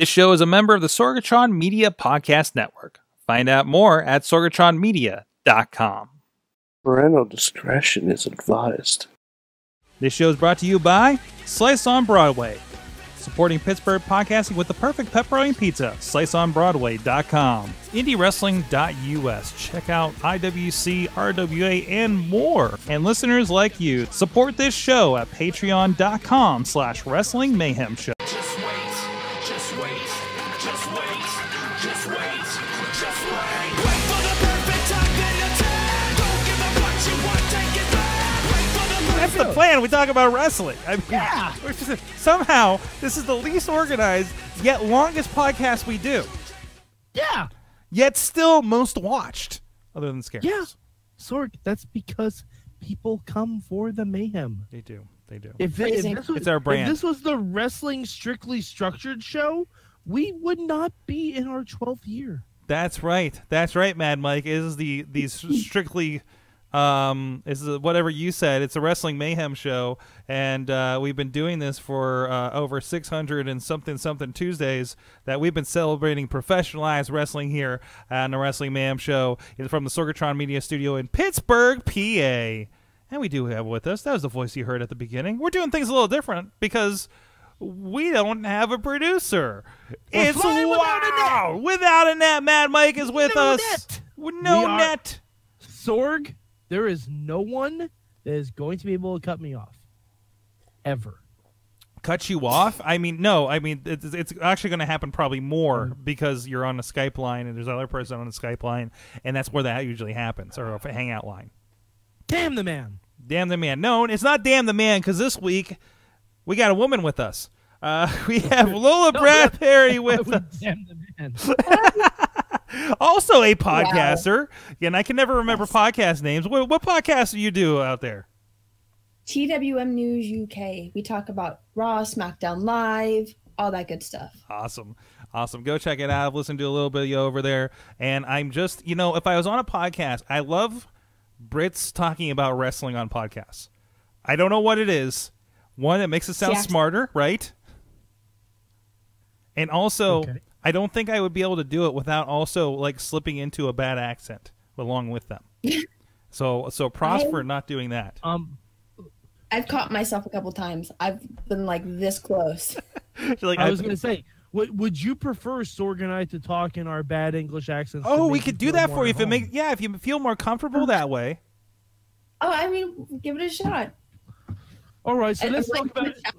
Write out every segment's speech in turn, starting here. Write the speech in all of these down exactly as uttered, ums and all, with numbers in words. This show is a member of the Sorgatron Media Podcast Network. Find out more at sorgatron media dot com. Parental discretion is advised. This show is brought to you by Slice on Broadway, supporting Pittsburgh podcasting with the perfect pepperoni pizza. slice on broadway dot com. indie wrestling dot U S. Check out I W C, R W A, and more. And listeners like you, support this show at patreon dot com slash wrestling mayhem show. Just wait, just wait, just wait, just wait, just wait. Wait for the perfect time and the time. Don't give up what you want, take it back. Wait for the perfect. That's the plan. We talk about wrestling. I mean, yeah. We're just, somehow, this is the least organized yet longest podcast we do. Yeah. Yet still most watched, other than Scarecrows. Yeah. Sorg, that's because people come for the mayhem. They do. They do. If, it, if this was, it's our brand. If this was the wrestling strictly structured show, we would not be in our twelfth year. That's right. That's right, Mad Mike. It is the these strictly um is whatever you said. It's a wrestling mayhem show, and uh, we've been doing this for uh, over six hundred and something something Tuesdays that we've been celebrating professionalized wrestling here on the Wrestling Mayhem Show. It's from the Sorgatron Media Studio in Pittsburgh, P A. And we do have with us, that was the voice you heard at the beginning. We're doing things a little different because we don't have a producer. We're it's wow! Without a, without a net, Mad Mike is with no us. Net. No we net. Are... Sorg. There is no one that is going to be able to cut me off, ever. Cut you off? I mean, no. I mean, it's, it's actually going to happen probably more because you're on a Skype line and there's another person on a Skype line, and that's where that usually happens, or a hangout line. Damn the man. Damn the man. No, it's not damn the man, because this week we got a woman with us. Uh, we have Lola no, Bradbury with us. Damn the man. Also a podcaster, wow. And I can never remember yes. podcast names. What, what podcast do you do out there? T W M News U K. We talk about Raw, SmackDown Live, all that good stuff. Awesome. Awesome. Go check it out. I've listened to a little bit of you over there. And I'm just, you know, if I was on a podcast, I love Brits talking about wrestling on podcasts. I don't know what it is. One, it makes it sound yeah. smarter, right? And also... Okay. I don't think I would be able to do it without also like slipping into a bad accent along with them. so so props for not doing that. Um, I've caught myself a couple times. I've been like this close. like, I was going to say, would would you prefer Sorg and I to talk in our bad English accents? Oh, we could do that for you if it makes yeah if you feel more comfortable that way. Oh, I mean, give it a shot. All right, so and let's talk like, about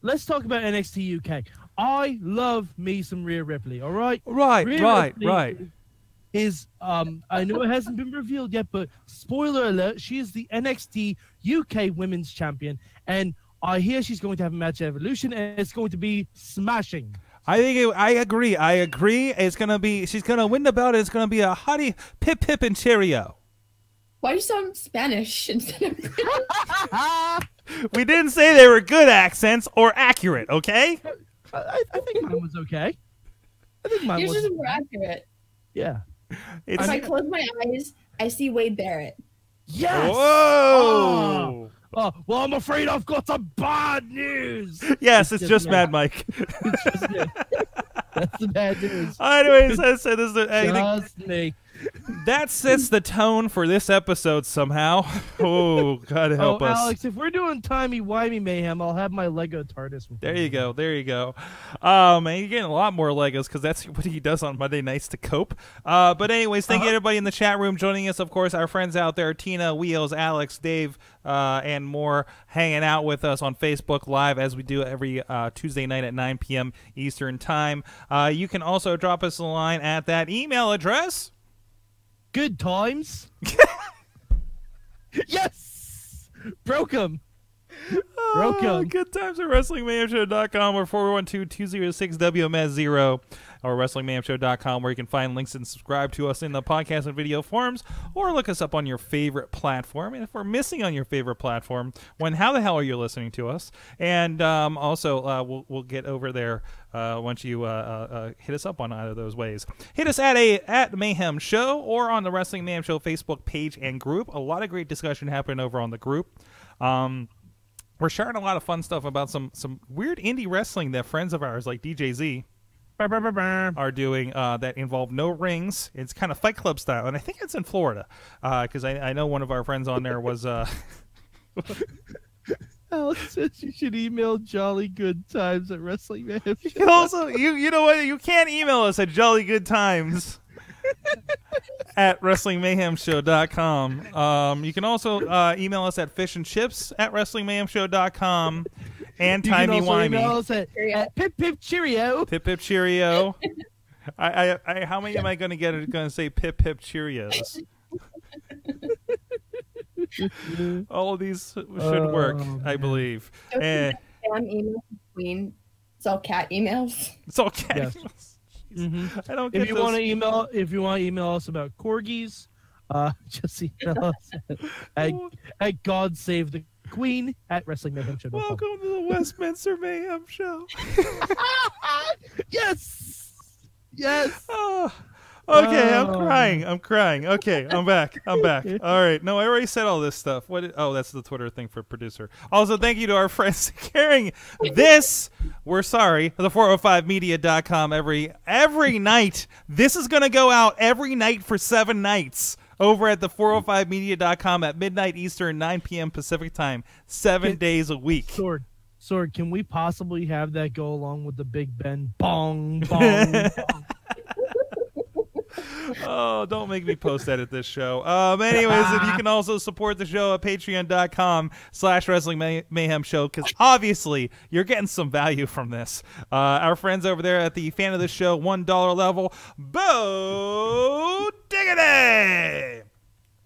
let's talk about N X T U K. I love me some Rhea Ripley, all right? Right, Rhea right, Ripley right. Is, um, I know it hasn't been revealed yet, but spoiler alert, she is the N X T U K Women's Champion, and I hear she's going to have a match at Evolution, and it's going to be smashing. I think it, I agree. I agree. It's going to be, she's going to win the belt, and it's going to be a hottie pip pip and cheerio. Why do you sound Spanish instead of We didn't say they were good accents or accurate, okay? I, I think mine was okay. I think mine Yours was okay. more accurate. Yeah. It's... If I close my eyes, I see Wade Barrett. Yes! Whoa! Oh. Oh, well, I'm afraid I've got some bad news. Yes, it's, it's just, just Mad Mike. It's just me. That's the bad news. Anyways, I said this is just me. That sets the tone for this episode somehow. Oh, God help oh, us. Alex, if we're doing timey-wimey mayhem, I'll have my Lego TARDIS. There you go. There you go. Um, and you're getting a lot more Legos because that's what he does on Monday nights to cope. Uh, but anyways, thank uh -huh. you everybody in the chat room joining us. Of course, our friends out there, Tina, Wheels, Alex, Dave, uh, and more hanging out with us on Facebook Live as we do every uh, Tuesday night at nine P M Eastern time. Uh, you can also drop us a line at that email address. Good times. Yes! Broke him. Broke him. Oh, good times at wrestling mayhem show dot com or four one two, two zero six, W M S zero or wrestling mayhem show dot com where you can find links and subscribe to us in the podcast and video forums or look us up on your favorite platform. And if we're missing on your favorite platform, when how the hell are you listening to us? And um, also, uh, we'll, we'll get over there uh, once you uh, uh, hit us up on either of those ways. Hit us at a at Mayhem Show or on the Wrestling Mayhem Show Facebook page and group. A lot of great discussion happening over on the group. Um, we're sharing a lot of fun stuff about some some weird indie wrestling that friends of ours like D J Z are doing uh, that involve no rings. It's kind of Fight Club style, and I think it's in Florida because uh, I, I know one of our friends on there was... Uh... Alex says you should email Jolly Good Times at WrestlingMan. You can also, you you know what? You can email us at Jolly Good Times at wrestling mayhem show dot com. Um, you can also uh, email us at fish and chips at wrestling mayhem show dot com. And timey-wimey. At Pip Pip Cheerio. Pip Pip Cheerio. I, I, I, how many am I going to get? Going to say Pip Pip Cheerios. All of these should work, oh, I believe. And spam email between. It's all cat emails. It's all cat. Yes. Emails. Mm-hmm. I don't. Get if you want to email, if you want to email us about corgis, uh, just email us at, at, at God Save the Queen at Wrestling Mayhem Show. Welcome to the Westminster Mayhem Show. Yes, yes. Oh. Okay, I'm crying. I'm crying. Okay, I'm back. I'm back. All right. No, I already said all this stuff. What? Is, oh, that's the Twitter thing for producer. Also, thank you to our friends carrying this. We're sorry. The four oh five media dot com every every night. This is gonna go out every night for seven nights over at the four oh five media dot com at midnight Eastern, nine P M Pacific time, seven days a week. Sword, sword. Can we possibly have that go along with the Big Ben? Bong, bong, bong. Oh, don't make me post that at this show. Um, anyways, and you can also support the show at patreon.com slash wrestling May mayhem show because obviously you're getting some value from this. Uh, our friends over there at the fan of the show one dollar level, Bo Diggity!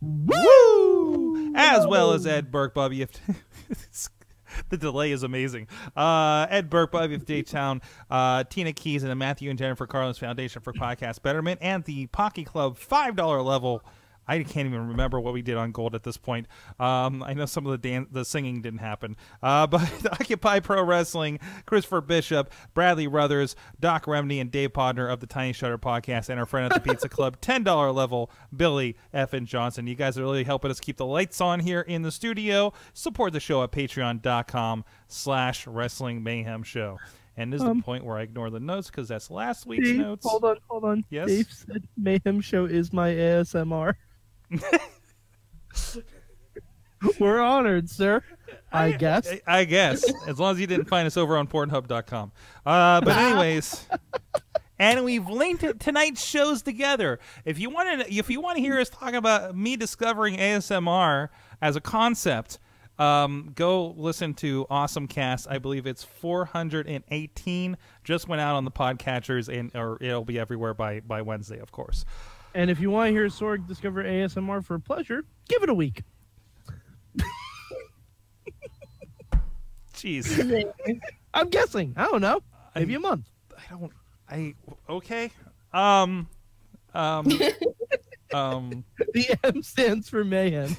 Woo! As well as Ed Burke, Bobby. If the delay is amazing. Uh, Ed Burke, Bobby of Daytown, uh, Tina Keys, and the Matthew and Jennifer Carlin's Foundation for Podcast Betterment, and the Pocky Club five dollar level. I can't even remember what we did on gold at this point. Um, I know some of the dan the singing didn't happen. Uh, but Occupy Pro Wrestling, Christopher Bishop, Bradley Ruthers, Doc Remney, and Dave Podner of the Tiny Shutter Podcast, and our friend at the Pizza Club, ten dollar level, Billy F. and Johnson. You guys are really helping us keep the lights on here in the studio. Support the show at patreon.com slash wrestling mayhem show. And this is um, the point where I ignore the notes because that's last week's Dave, notes. Hold on, hold on. Yes? Dave said Mayhem Show is my A S M R. We're honored, sir. I, I guess. I, I guess. As long as you didn't find us over on pornhub dot com. Uh, but anyways, and we've linked tonight's shows together. If you want to, if you want to hear us talk about me discovering A S M R as a concept, um, go listen to Awesome Cast. I believe it's four hundred eighteen. Just went out on the podcatchers, and or it'll be everywhere by by Wednesday, of course. And if you want to hear Sorg discover A S M R for pleasure, give it a week. Jeez. I'm guessing. I don't know. Maybe I, a month. I don't. I okay. Um. Um. um. The M stands for mayhem.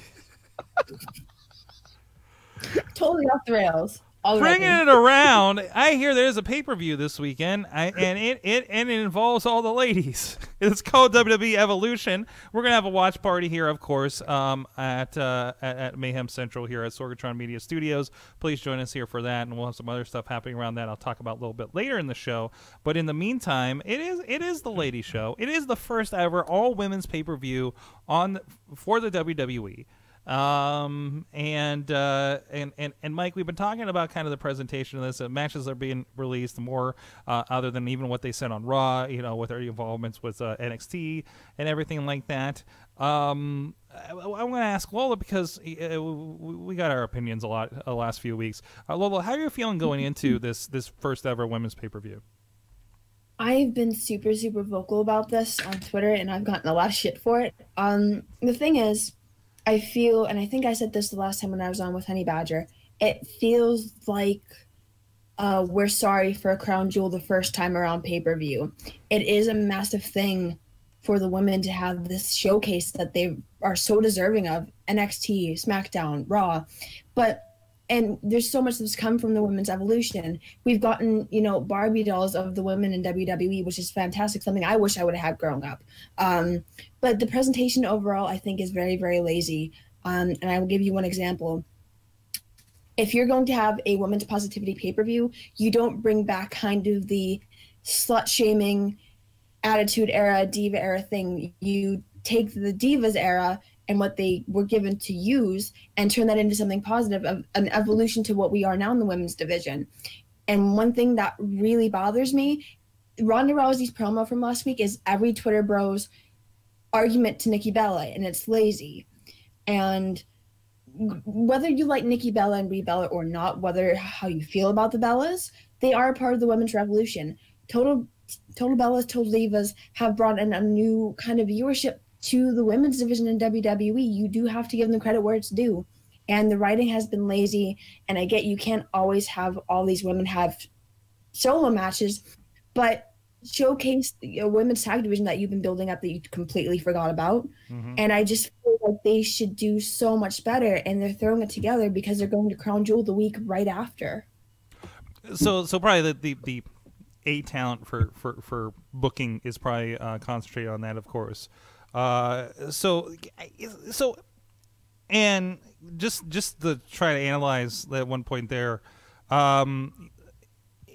Totally off the rails. Already. Bringing it around, I hear there's a pay-per-view this weekend, I, and it, it and it involves all the ladies. It's called W W E Evolution. We're gonna have a watch party here, of course, um, at, uh, at at Mayhem Central here at Sorgatron Media Studios. Please join us here for that, and we'll have some other stuff happening around that. I'll talk about a little bit later in the show. But in the meantime, it is it is the lady show. It is the first ever all women's pay-per-view on for the W W E. Um and uh and, and and Mike, we've been talking about kind of the presentation of this. Uh, matches are being released more, uh, other than even what they said on Raw. You know, with our involvements with uh, N X T and everything like that. Um, I, I'm going to ask Lola because uh, we got our opinions a lot the last few weeks. Uh, Lola, how are you feeling going into this this first ever women's pay per view? I've been super super vocal about this on Twitter, and I've gotten a lot of shit for it. Um, the thing is, I feel, and I think I said this the last time when I was on with Honey Badger, it feels like uh, we're sorry for a crown jewel the first time around pay-per-view. It is a massive thing for the women to have this showcase that they are so deserving of, N X T, SmackDown, Raw. But, and there's so much that's come from the women's evolution. We've gotten, you know, Barbie dolls of the women in W W E, which is fantastic, something I wish I would have had growing up. Um, but the presentation overall, I think, is very, very lazy. Um, and I will give you one example. If you're going to have a women's positivity pay-per-view, you don't bring back kind of the slut-shaming, attitude era, diva era thing. You take the divas era and what they were given to use and turn that into something positive, of an evolution to what we are now in the women's division. And one thing that really bothers me, Ronda Rousey's promo from last week is every Twitter bro's argument to Nikki Bella, and it's lazy. And whether you like Nikki Bella and Brie Bella or not, whether how you feel about the Bellas, they are a part of the women's revolution. Total Total Bellas, Total Divas have brought in a new kind of viewership to the women's division in W W E. You do have to give them credit where it's due. And the writing has been lazy, and I get you can't always have all these women have solo matches, but showcase the women's tag division that you've been building up that you completely forgot about. Mm-hmm. And I just feel like they should do so much better, and they're throwing it together because they're going to Crown Jewel the week right after. So so probably the... the, the... A talent for, for, for booking is probably uh, concentrated on that, of course. Uh, so, so, and just just to try to analyze that one point there, um,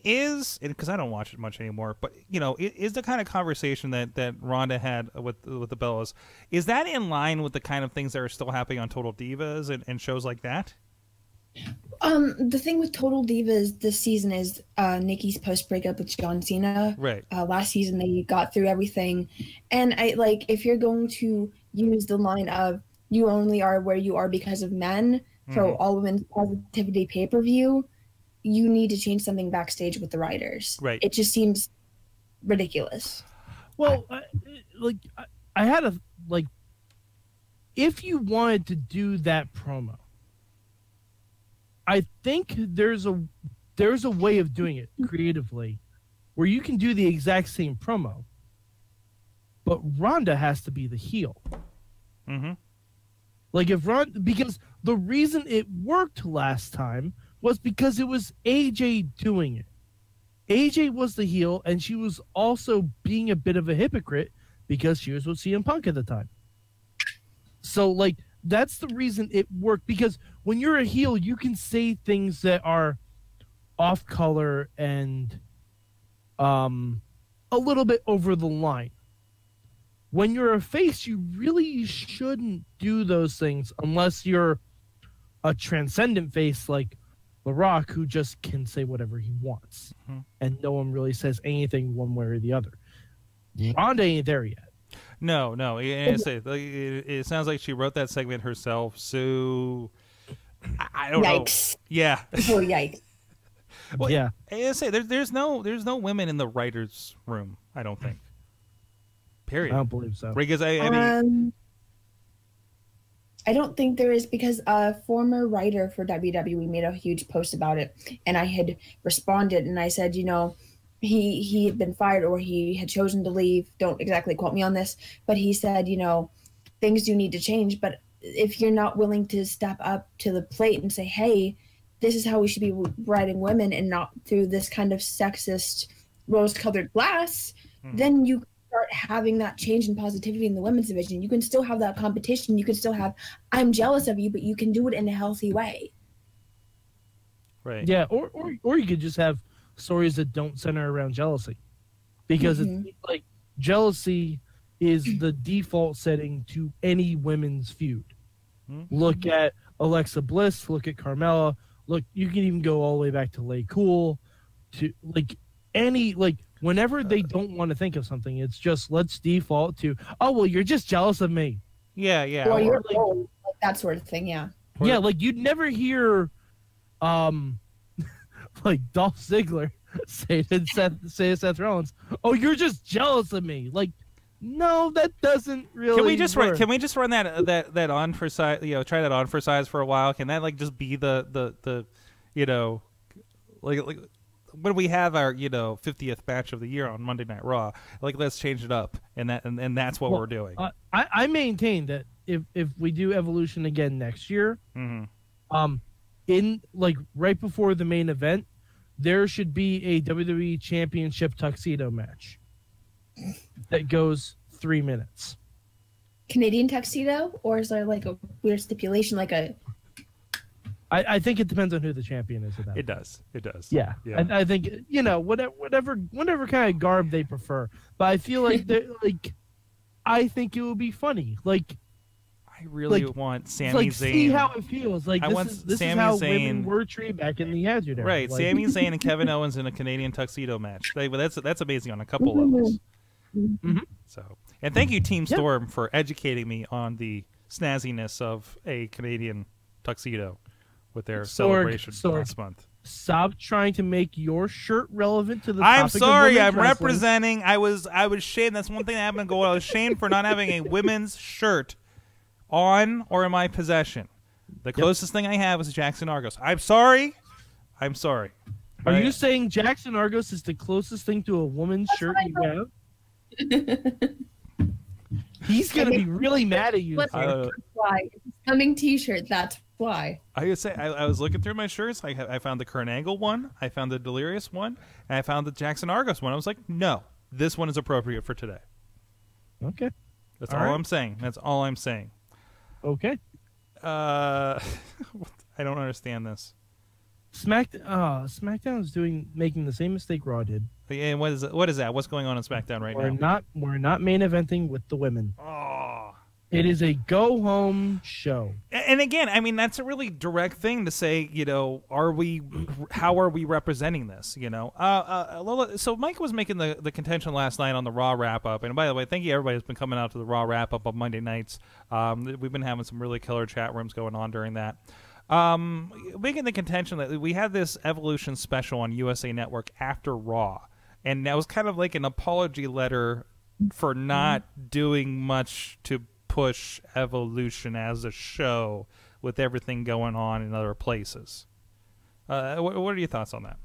is, because I don't watch it much anymore, but you know, is the kind of conversation that that Ronda had with with the Bellas, is that in line with the kind of things that are still happening on Total Divas and, and shows like that? Um, the thing with Total Divas this season is uh, Nikki's post-breakup with John Cena. Right. Uh, last season they got through everything, and I like if you're going to use the line of "you only are where you are because of men" for mm. all women's positivity pay-per-view, you need to change something backstage with the writers. Right. It just seems ridiculous. Well, I, like I had a like, if you wanted to do that promo, I think there's a there's a way of doing it creatively where you can do the exact same promo, but Ronda has to be the heel. Mm-hmm. Like if Ronda, because the reason it worked last time was because it was A J doing it. A J was the heel, and she was also being a bit of a hypocrite because she was with C M Punk at the time. So like that's the reason it worked, because when you're a heel, you can say things that are off color and um, a little bit over the line. When you're a face, you really shouldn't do those things unless you're a transcendent face like The Rock, who just can say whatever he wants. Mm-hmm. And no one really says anything one way or the other. Yeah. Ronda ain't there yet. No, no. It, it, it sounds like she wrote that segment herself, so I don't yikes. know. Yeah. Oh, yikes. Well, yeah. I say there's there's no there's no women in the writers' room. I don't think. Period. I don't believe so. Because I, I mean, um, I don't think there is, because a former writer for W W E made a huge post about it, and I had responded and I said, you know, he he had been fired or he had chosen to leave. Don't exactly quote me on this, but he said, you know, things do need to change. But if you're not willing to step up to the plate and say, hey, this is how we should be writing women and not through this kind of sexist rose-colored glass, mm. then you start having that change in positivity in the women's division. You can still have that competition. You can still have, I'm jealous of you, but you can do it in a healthy way. Right. Yeah, or, or, or you could just have stories that don't center around jealousy, because mm-hmm. it's like jealousy is the default setting to any women's feud. Mm-hmm. Look at Alexa Bliss, look at Carmella, look, you can even go all the way back to Lay Cool, to like any, like whenever they don't want to think of something, it's just let's default to, oh well, you're just jealous of me. Yeah, yeah. Well, or, you're like, old, like that sort of thing, yeah. Yeah, like you'd never hear um like Dolph Ziggler say to Seth, say to Seth Rollins, "Oh, you're just jealous of me." Like, no, that doesn't really. Can we just work. Run, can we just run that that that on for size? You know, try that on for size for a while. Can that like just be the the the, you know, like like when we have our you know fiftieth match of the year on Monday Night Raw? Like, let's change it up, and that and, and that's what well, we're doing. Uh, I I maintain that if if we do Evolution again next year, mm-hmm. um, in like right before the main event, there should be a W W E Championship tuxedo match that goes three minutes. Canadian tuxedo? Or is there like a weird stipulation, like a I, I think it depends on who the champion is. At that it point. does. It does. Yeah. yeah. And I think, you know, whatever, whatever, whatever kind of garb they prefer. But I feel like, like, I think it would be funny. Like, I really like, want Sammy like, Zayn. See how it feels. Like, I this, want is, this Sammy is how Zayn. women were treated back in the Attitude Era. Right. Like, Sammy Zayn and Kevin Owens in a Canadian tuxedo match. Like, well, that's that's amazing on a couple levels. Mm-hmm. So, and thank you, Team Storm, yep. for educating me on the snazziness of a Canadian tuxedo with their Sorg, celebration Sorg. last month. Stop trying to make your shirt relevant to the I'm topic sorry, of I'm wrestling. representing. I was I was shamed. That's one thing that happened to go. I was shamed for not having a women's shirt on or in my possession. The closest yep. thing I have is Jackson Argos. I'm sorry. I'm sorry. Are right. you saying Jackson Argos is the closest thing to a woman's That's shirt you have? He's gonna be really mad at you. Uh, why? Coming T-shirt. That's why. I would say I, I was looking through my shirts. I, I found the Kurt Angle one. I found the Delirious one, and I found the Jackson Argos one. I was like, no, this one is appropriate for today. Okay, that's all, all right. I'm saying. That's all I'm saying. Okay. Uh, I don't understand this. Smack, uh, SmackDown is doing making the same mistake Raw did. And what is what is that? What's going on in SmackDown right we're now? We're not we're not main eventing with the women. Oh, it is a go home show. And again, I mean that's a really direct thing to say. You know, are we? How are we representing this? You know, uh, uh, Lola, so Mike was making the the contention last night on the Raw wrap up. And by the way, thank you everybody who's been coming out to the Raw wrap up on Monday nights. Um, we've been having some really killer chat rooms going on during that. Um, making the contention that we had this Evolution special on U S A Network after Raw, and that was kind of like an apology letter for not doing much to push Evolution as a show with everything going on in other places. Uh, what, what are your thoughts on that?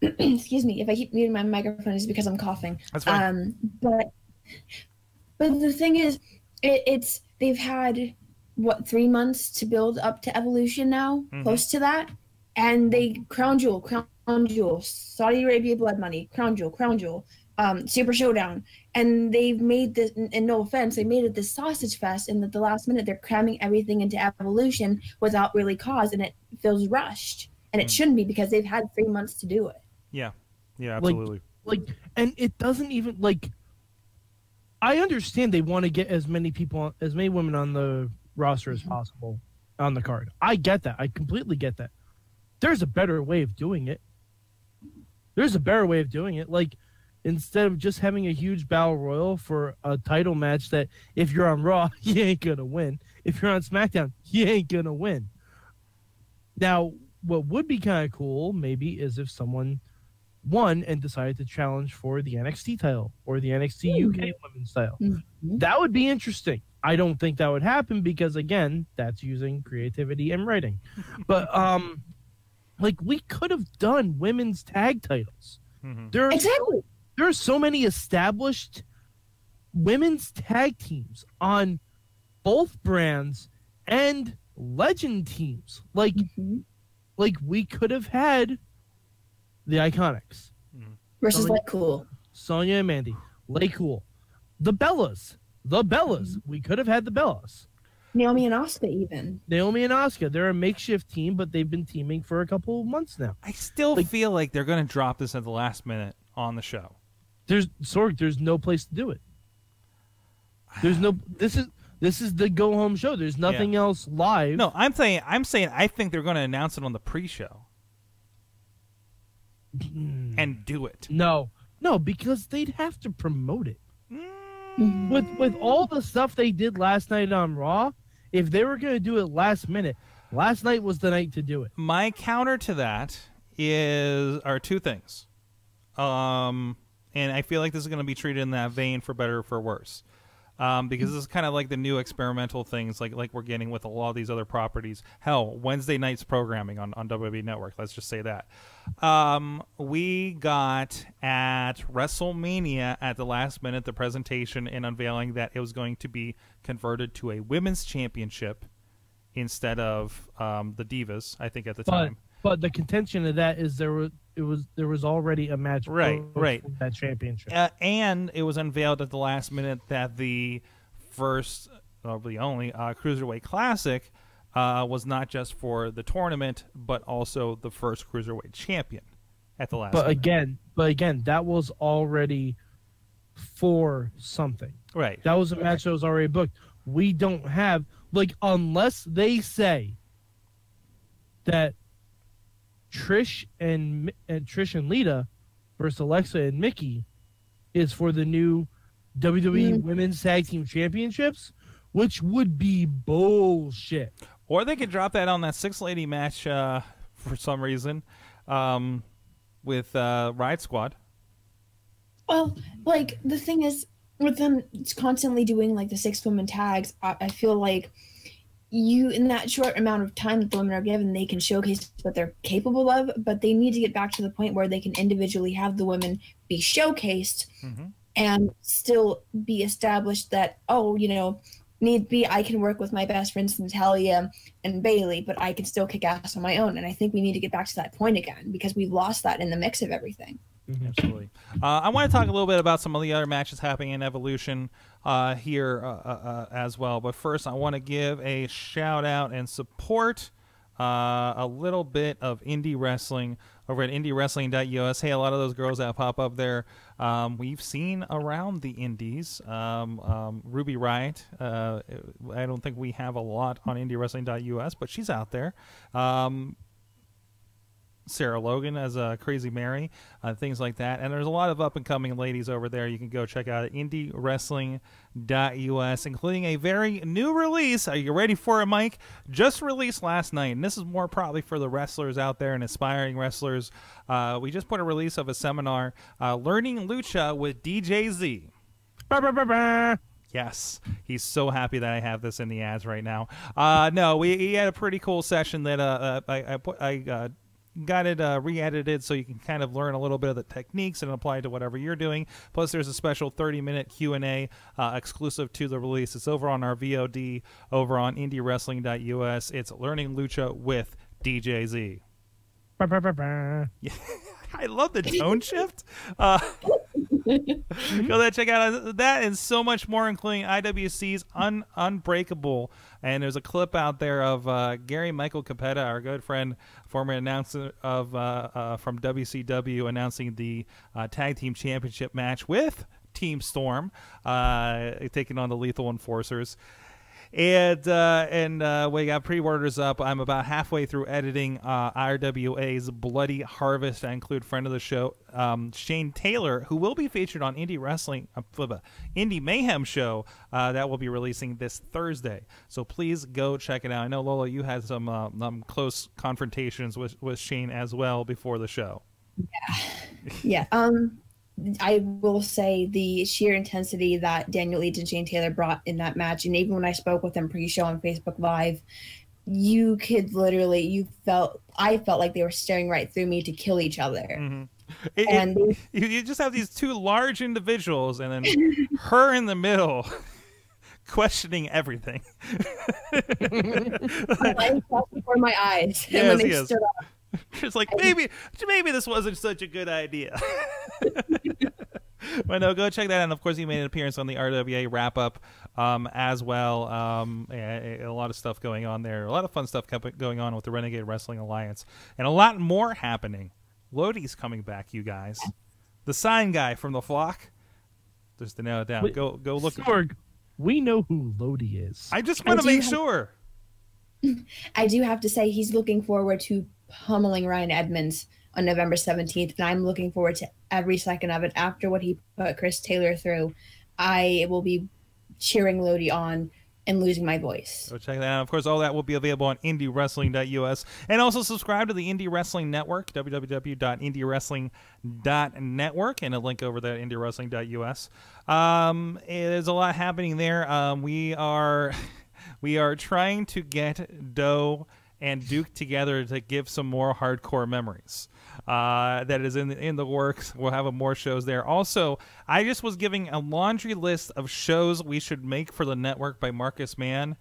Uh, excuse me, if I keep muting my microphone, it's because I'm coughing. That's fine. Um, but but the thing is, it, it's they've had. what, three months to build up to Evolution now, mm-hmm. close to that, and they crown jewel, crown jewel, Saudi Arabia blood money, crown jewel, crown jewel, um, Super Showdown, and they've made this, and no offense, they made it this sausage fest, and at the last minute they're cramming everything into Evolution without really cause, and it feels rushed, and mm-hmm. it shouldn't be because they've had three months to do it. Yeah, yeah, absolutely. Like, like and it doesn't even, like, I understand they want to get as many people, as many women on the roster as possible on the card. I get that. I completely get that. There's a better way of doing it. There's a better way of doing it. Like, instead of just having a huge battle royal for a title match that if you're on Raw, you ain't gonna win. If you're on SmackDown, you ain't gonna win. Now, what would be kind of cool, maybe, is if someone won and decided to challenge for the N X T title or the N X T U K women's title. Mm-hmm. That would be interesting. I don't think that would happen because, again, that's using creativity and writing. But, um, like, we could have done women's tag titles. Mm-hmm. There are exactly. so, there are so many established women's tag teams on both brands and legend teams. Like, mm-hmm. like we could have had the Iconics. Mm-hmm. Versus Sonya, Lay Cool. Sonya and Mandy. Lay Cool. The Bellas. The Bellas. We could have had the Bellas. Naomi and Asuka even. Naomi and Asuka. They're a makeshift team, but they've been teaming for a couple of months now. I still like, feel like they're going to drop this at the last minute on the show. There's Sorg, there's no place to do it. There's no this is this is the go home show. There's nothing yeah. else live. No, I'm saying I'm saying I think they're going to announce it on the pre-show. Mm. And do it. No. No, because they'd have to promote it. With with all the stuff they did last night on Raw, if they were going to do it last minute, last night was the night to do it. My counter to that is are two things, um, and I feel like this is going to be treated in that vein for better or for worse, um, because this is kind of like the new experimental things like like we're getting with a lot of these other properties. Hell, Wednesday night's programming on on W W E Network. Let's just say that um, we got at WrestleMania at the last minute the presentation and unveiling that it was going to be converted to a women's championship instead of um, the Divas, I think at the but, time. But the contention of that is there was it was there was already a match right right that championship, uh, and it was unveiled at the last minute that the first, probably only, uh, Cruiserweight Classic uh, was not just for the tournament, but also the first Cruiserweight champion at the last But minute. again, but again, that was already for something. Right. That was a match that was already booked. We don't have, like, unless they say that Trish and, and Trish and Lita versus Alexa and Mickey is for the new W W E mm. Women's Tag Team Championships, which would be bullshit. Or they could drop that on that six-lady match uh, for some reason um, with uh, Riot Squad. Well, like, the thing is, with them constantly doing, like, the six-women tags, I, I feel like you, in that short amount of time that the women are given, they can showcase what they're capable of, but they need to get back to the point where they can individually have the women be showcased mm-hmm. and still be established that, oh, you know, need be, I can work with my best friends, Natalia and Bailey, but I can still kick ass on my own. And I think we need to get back to that point again, because we lost that in the mix of everything. Absolutely. Uh, I want to talk a little bit about some of the other matches happening in Evolution uh, here uh, uh, as well. But first, I want to give a shout out and support uh, a little bit of indie wrestling over at indie wrestling dot U S. Hey, a lot of those girls that pop up there, um, we've seen around the indies. Um, um, Ruby Riot, uh, I don't think we have a lot on indie wrestling dot U S, but she's out there. Um, Sarah Logan as a uh, Crazy Mary, uh, things like that. And there's a lot of up-and-coming ladies over there you can go check out at indie wrestling dot U S, including a very new release. Are you ready for it, Mike? Just released last night, and this is more probably for the wrestlers out there and aspiring wrestlers. Uh, we just put a release of a seminar, uh, Learning Lucha with D J Z. Bah, bah, bah, bah. Yes, he's so happy that I have this in the ads right now. Uh, no, we he had a pretty cool session that uh, I, I put... I, uh, got it uh, re-edited so you can kind of learn a little bit of the techniques and apply it to whatever you're doing. Plus, there's a special thirty minute Q and A uh, exclusive to the release. It's over on our V O D over on indie wrestling dot U S. It's Learning Lucha with D J Z. Bah, bah, bah, bah. I love the tone shift. Uh, go there, check out that and so much more, including I W C's Un Unbreakable. And there's a clip out there of uh, Gary Michael Capetta, our good friend, former announcer of uh, uh, from W C W, announcing the uh, Tag Team Championship match with Team Storm, uh, taking on the Lethal Enforcers. And uh, and uh, we got pre-orders up. I'm about halfway through editing uh, R W A's Bloody Harvest. I include friend of the show, um, Shane Taylor, who will be featured on Indie Wrestling, uh, Indie Mayhem show uh, that will be releasing this Thursday. So please go check it out. I know, Lola, you had some uh, um, close confrontations with, with Shane as well before the show. Yeah. Yeah. Um. I will say the sheer intensity that Daniel Eaton and Shane Taylor brought in that match, and even when I spoke with them pre-show on Facebook Live, you could literally, you felt, I felt like they were staring right through me to kill each other. Mm-hmm. it, and it, you just have these two large individuals, and then her in the middle, questioning everything. The light flashed before my eyes, and yes, when they yes. stood up. It's like, maybe maybe this wasn't such a good idea. But no, go check that out. And of course, he made an appearance on the R W A wrap up um, as well. Um, a, a lot of stuff going on there. A lot of fun stuff going on with the Renegade Wrestling Alliance. And a lot more happening. Lodi's coming back, you guys. The sign guy from The Flock. There's the nail down. Wait, go go look. Sorg, we know who Lodi is. I just want to make sure. I do have to say he's looking forward to pummeling Ryan Edmonds on November seventeenth, and I'm looking forward to every second of it. After what he put Chris Taylor through, I will be cheering Lodi on and losing my voice. So check that out. Of course, all that will be available on indie wrestling dot U S, and also subscribe to the Indie Wrestling Network, w w w dot indie wrestling dot network, and a link over there at indie wrestling dot U S. Um, there's a lot happening there. Um, we are we are trying to get Doe and Duke together to give some more hardcore memories. Uh, that is in the, in the works. We'll have more shows there. Also, I just was giving a laundry list of shows we should make for the network by Marcus Mann.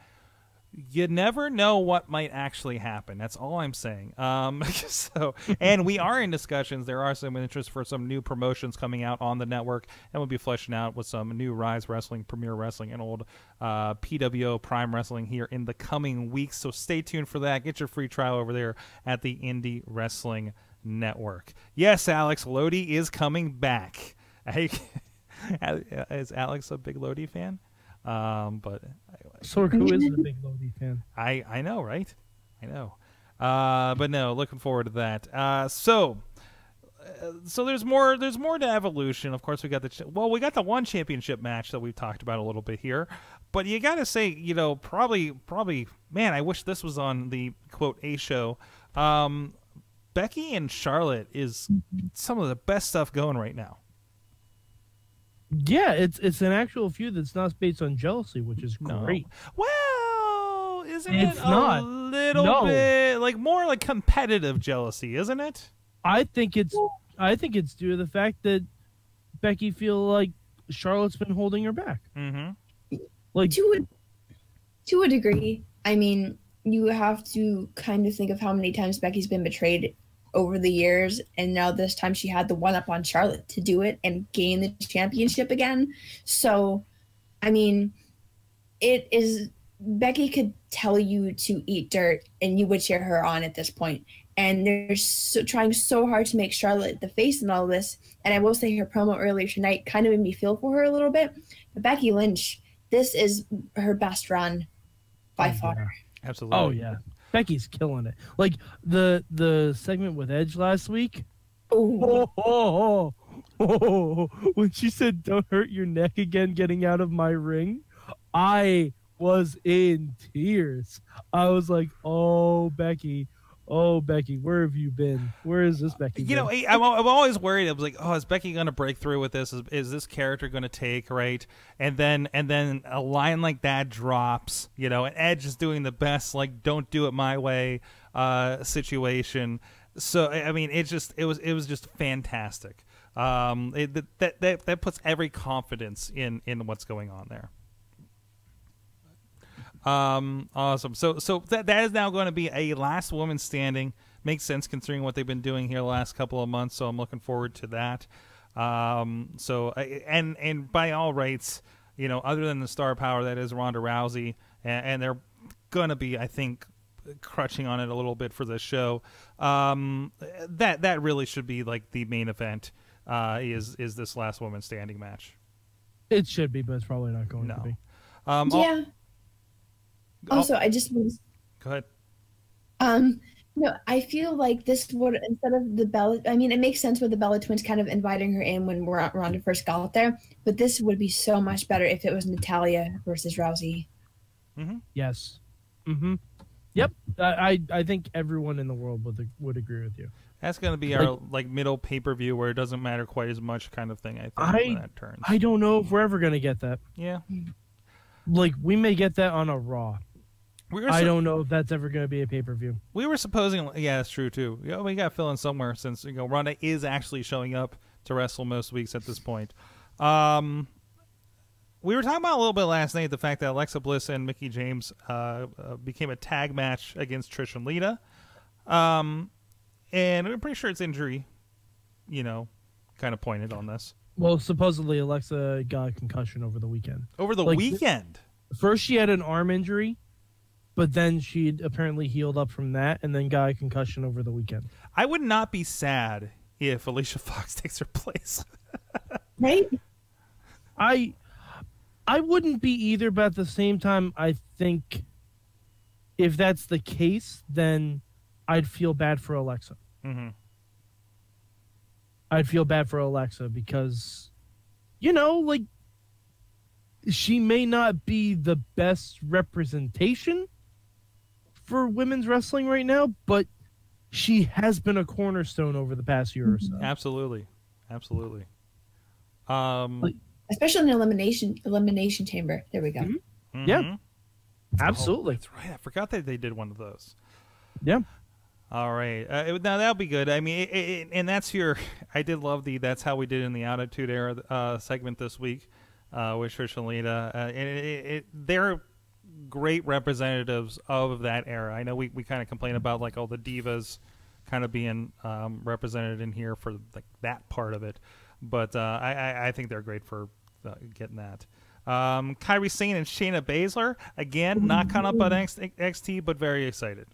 you never know what might actually happen. That's all I'm saying. Um, so, and we are in discussions. There are some interest for some new promotions coming out on the network, and we'll be fleshing out with some new Rise Wrestling, Premier Wrestling, and old uh, P W O Prime Wrestling here in the coming weeks. So stay tuned for that. Get your free trial over there at the Indie Wrestling Network. Yes, Alex, Lodi is coming back. I, is Alex a big Lodi fan? Um, but Sorg, who isn't a big Lodi fan? I, I know, right? I know. Uh, but no, looking forward to that. Uh, so, uh, so there's more, there's more to Evolution. Of course, we got the, well, we got the one championship match that we've talked about a little bit here, but you got to say, you know, probably, probably, man, I wish this was on the quote A show. Um, Becky and Charlotte is some of the best stuff going right now. Yeah, it's it's an actual feud that's not based on jealousy, which is great. No. Well, isn't it's it a not. little no. bit like more like competitive jealousy, isn't it? I think it's I think it's due to the fact that Becky feel like Charlotte's been holding her back. Mm-hmm. Like to a, to a degree. I mean, you have to kind of think of how many times Becky's been betrayed over the years, and now this time she had the one up on Charlotte to do it and gain the championship again. So I mean, it is, Becky could tell you to eat dirt and you would cheer her on at this point, and they're so, trying so hard to make Charlotte the face in all this. And I will say her promo earlier tonight kind of made me feel for her a little bit, but Becky Lynch, this is her best run by far. Yeah. Absolutely. Oh yeah, Becky's killing it. Like the the segment with Edge last week. Oh, oh, oh, oh, when she said, "Don't hurt your neck again," getting out of my ring, I was in tears. I was like, "Oh, Becky, oh, Becky, where have you been? Where is this Becky?" You been? know, I'm I'm always worried. I was like, "Oh, is Becky going to break through with this? Is is this character going to take right?" And then and then a line like that drops. You know, and Edge is doing the best like "don't do it my way" uh, situation. So I mean, it just it was it was just fantastic. Um, it, that that that puts every confidence in in what's going on there. Um, awesome. So, so that that is now going to be a last woman standing. Makes sense considering what they've been doing here the last couple of months. So I'm looking forward to that. Um, so and and by all rights, you know, other than the star power that is Ronda Rousey, and, and they're gonna be, I think, crutching on it a little bit for this show. Um, that that really should be like the main event. Uh, is is this last woman standing match? It should be, but it's probably not going no. to be. Um, yeah. Also, I just was, go ahead. Um, no, I feel like this would, instead of the Bella, I mean, it makes sense with the Bella Twins kind of inviting her in when Ronda first got there, but this would be so much better if it was Natalia versus Rousey. Mm-hmm. Yes. Mm-hmm. Yep. I I think everyone in the world would would agree with you. That's going to be like, our like middle pay per view where it doesn't matter quite as much kind of thing. I think I, when that turns. I don't know if we're ever going to get that. Yeah. Like we may get that on a Raw. We I don't know if that's ever going to be a pay-per-view. We were supposing, yeah, that's true too. You know, we got to fill in somewhere since you know Ronda is actually showing up to wrestle most weeks at this point. Um, we were talking about a little bit last night the fact that Alexa Bliss and Mickie James uh, uh, became a tag match against Trish and Lita, um, and we're pretty sure it's injury, you know, kind of pointed on this. Well, supposedly Alexa got a concussion over the weekend. Over the like, weekend. First, she had an arm injury. But then she apparently healed up from that and then got a concussion over the weekend. I would not be sad if Alicia Fox takes her place. Right? I I wouldn't be either, but at the same time, I think if that's the case, then I'd feel bad for Alexa. Mm-hmm. I'd feel bad for Alexa because, you know, like, she may not be the best representation for women's wrestling right now, but she has been a cornerstone over the past year or so. Absolutely, absolutely. Um, Especially in the elimination elimination chamber. There we go. Mm-hmm. Yeah, absolutely. Oh, that's right. I forgot that they did one of those. Yeah. All right. Uh, it, now that'll be good. I mean, it, it, and that's your. I did love the. That's how we did in the Attitude Era uh, segment this week uh, with Trish and Lita, uh, and it, it, it, they're. great representatives of that era. I know we, we kind of complain about like all the divas kind of being um, represented in here for like that part of it, but uh, I, I think they're great for uh, getting that. Um, Kairi Sane and Shayna Baszler again, not caught up on N X T, but very excited.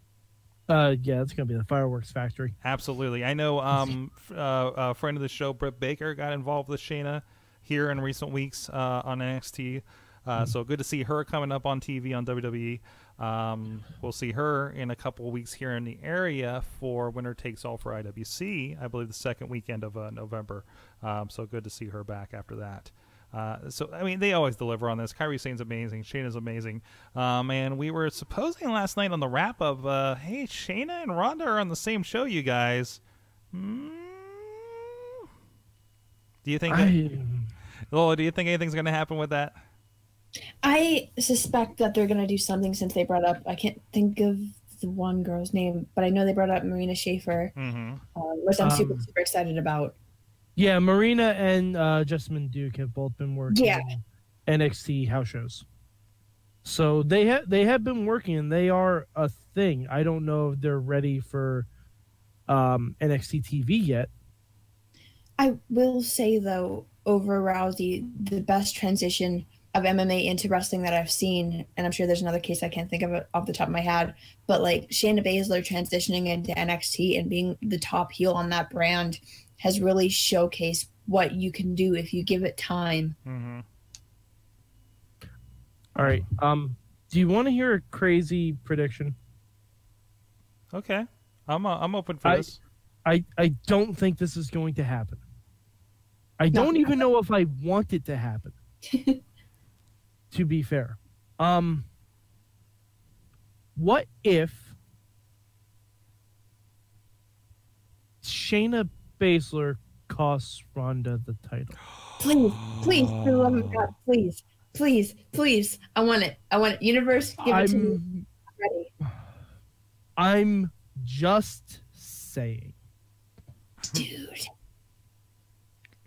Uh, yeah, it's gonna be the fireworks factory. Absolutely, I know. Um, uh, a friend of the show, Britt Baker, got involved with Shayna here in recent weeks uh, on N X T. Uh, mm-hmm. So good to see her coming up on T V on W W E. Um, we'll see her in a couple of weeks here in the area for Winner Takes All for I W C. I believe the second weekend of uh, November. Um, so good to see her back after that. Uh, so, I mean, they always deliver on this. Kairi Sane's amazing. Shayna's amazing. Um, and we were supposing last night on the wrap of, uh, hey, Shayna and Ronda are on the same show, you guys. Mm-hmm. Do you think that, I... Lola, do you think anything's going to happen with that? I suspect that they're going to do something since they brought up, I can't think of the one girl's name, but I know they brought up Marina Schaefer, mm-hmm. uh, which I'm um... super, super excited about. Yeah, Marina and uh, Jessamyn Duke have both been working yeah. on N X T house shows. So they, ha they have been working, and they are a thing. I don't know if they're ready for um, N X T T V yet. I will say, though, over Rousey, the best transition of M M A into wrestling that I've seen, and I'm sure there's another case I can't think of it off the top of my head, but like Shayna Baszler transitioning into N X T and being the top heel on that brand has really showcased what you can do if you give it time. Mm-hmm. All right. Um, do you want to hear a crazy prediction? Okay. I'm, uh, I'm open for I, this. I, I don't think this is going to happen. I no, don't even no. know if I want it to happen, to be fair. Um, what if Shayna Baszler costs Ronda the title? Please, please, for the love of God, please, please, please. I want it. I want it. Universe, give I'm, it to me. I'm ready. I'm just saying. Dude.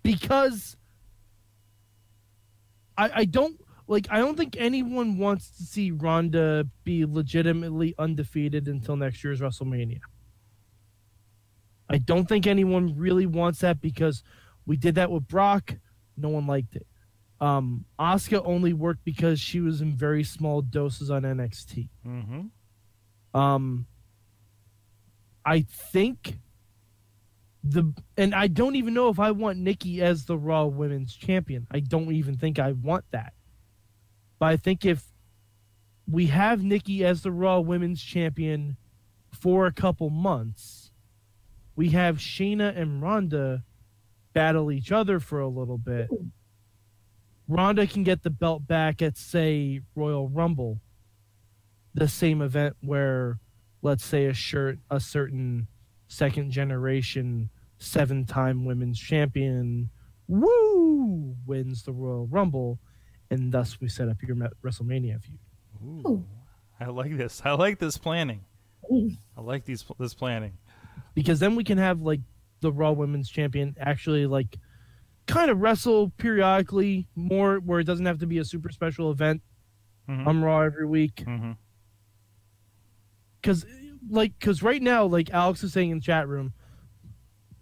Because I, I don't, like, I don't think anyone wants to see Ronda be legitimately undefeated until next year's WrestleMania. I don't think anyone really wants that because we did that with Brock. No one liked it. Um, Asuka only worked because she was in very small doses on N X T. Mm-hmm. um, I think the... And I don't even know if I want Nikki as the Raw Women's Champion. I don't even think I want that. But I think if we have Nikki as the Raw Women's Champion for a couple months... We have Shayna and Ronda battle each other for a little bit. Ronda can get the belt back at, say, Royal Rumble, the same event where, let's say, a, shirt, a certain second-generation seven-time women's champion woo, wins the Royal Rumble, and thus we set up your WrestleMania feud. Ooh, I like this. I like this planning. I like these, this planning. Because then we can have, like, the Raw Women's Champion actually, like, kind of wrestle periodically more where it doesn't have to be a super special event. Mm-hmm. I'm Raw every week. Because, mm-hmm. like, because right now, like Alex is saying in the chat room,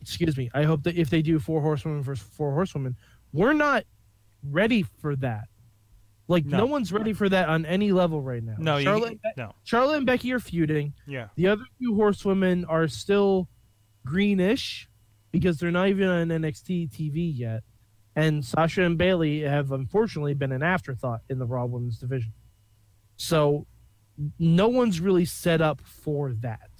excuse me, I hope that if they do four horsewomen versus four horsewomen, we're not ready for that. Like, no. no one's ready for that on any level right now. No, Charlotte, you, no. Charlotte and Becky are feuding. Yeah. The other two horsewomen are still greenish because they're not even on N X T T V yet. And Sasha and Bayley have unfortunately been an afterthought in the Raw Women's division. So no one's really set up for that.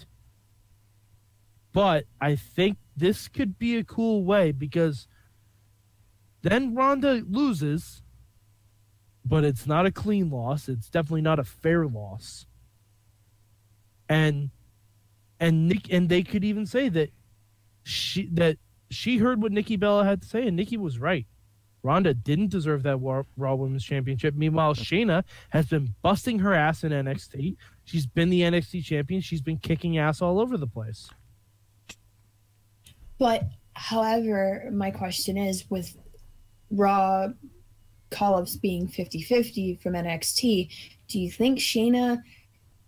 But I think this could be a cool way because then Ronda loses... But it's not a clean loss. It's definitely not a fair loss. And and Nick and they could even say that she that she heard what Nikki Bella had to say, and Nikki was right. Ronda didn't deserve that Raw, Raw Women's Championship. Meanwhile, Shayna has been busting her ass in N X T. She's been the N X T champion. She's been kicking ass all over the place. But however, my question is with Raw call-ups being fifty fifty from N X T, Do you think Shayna,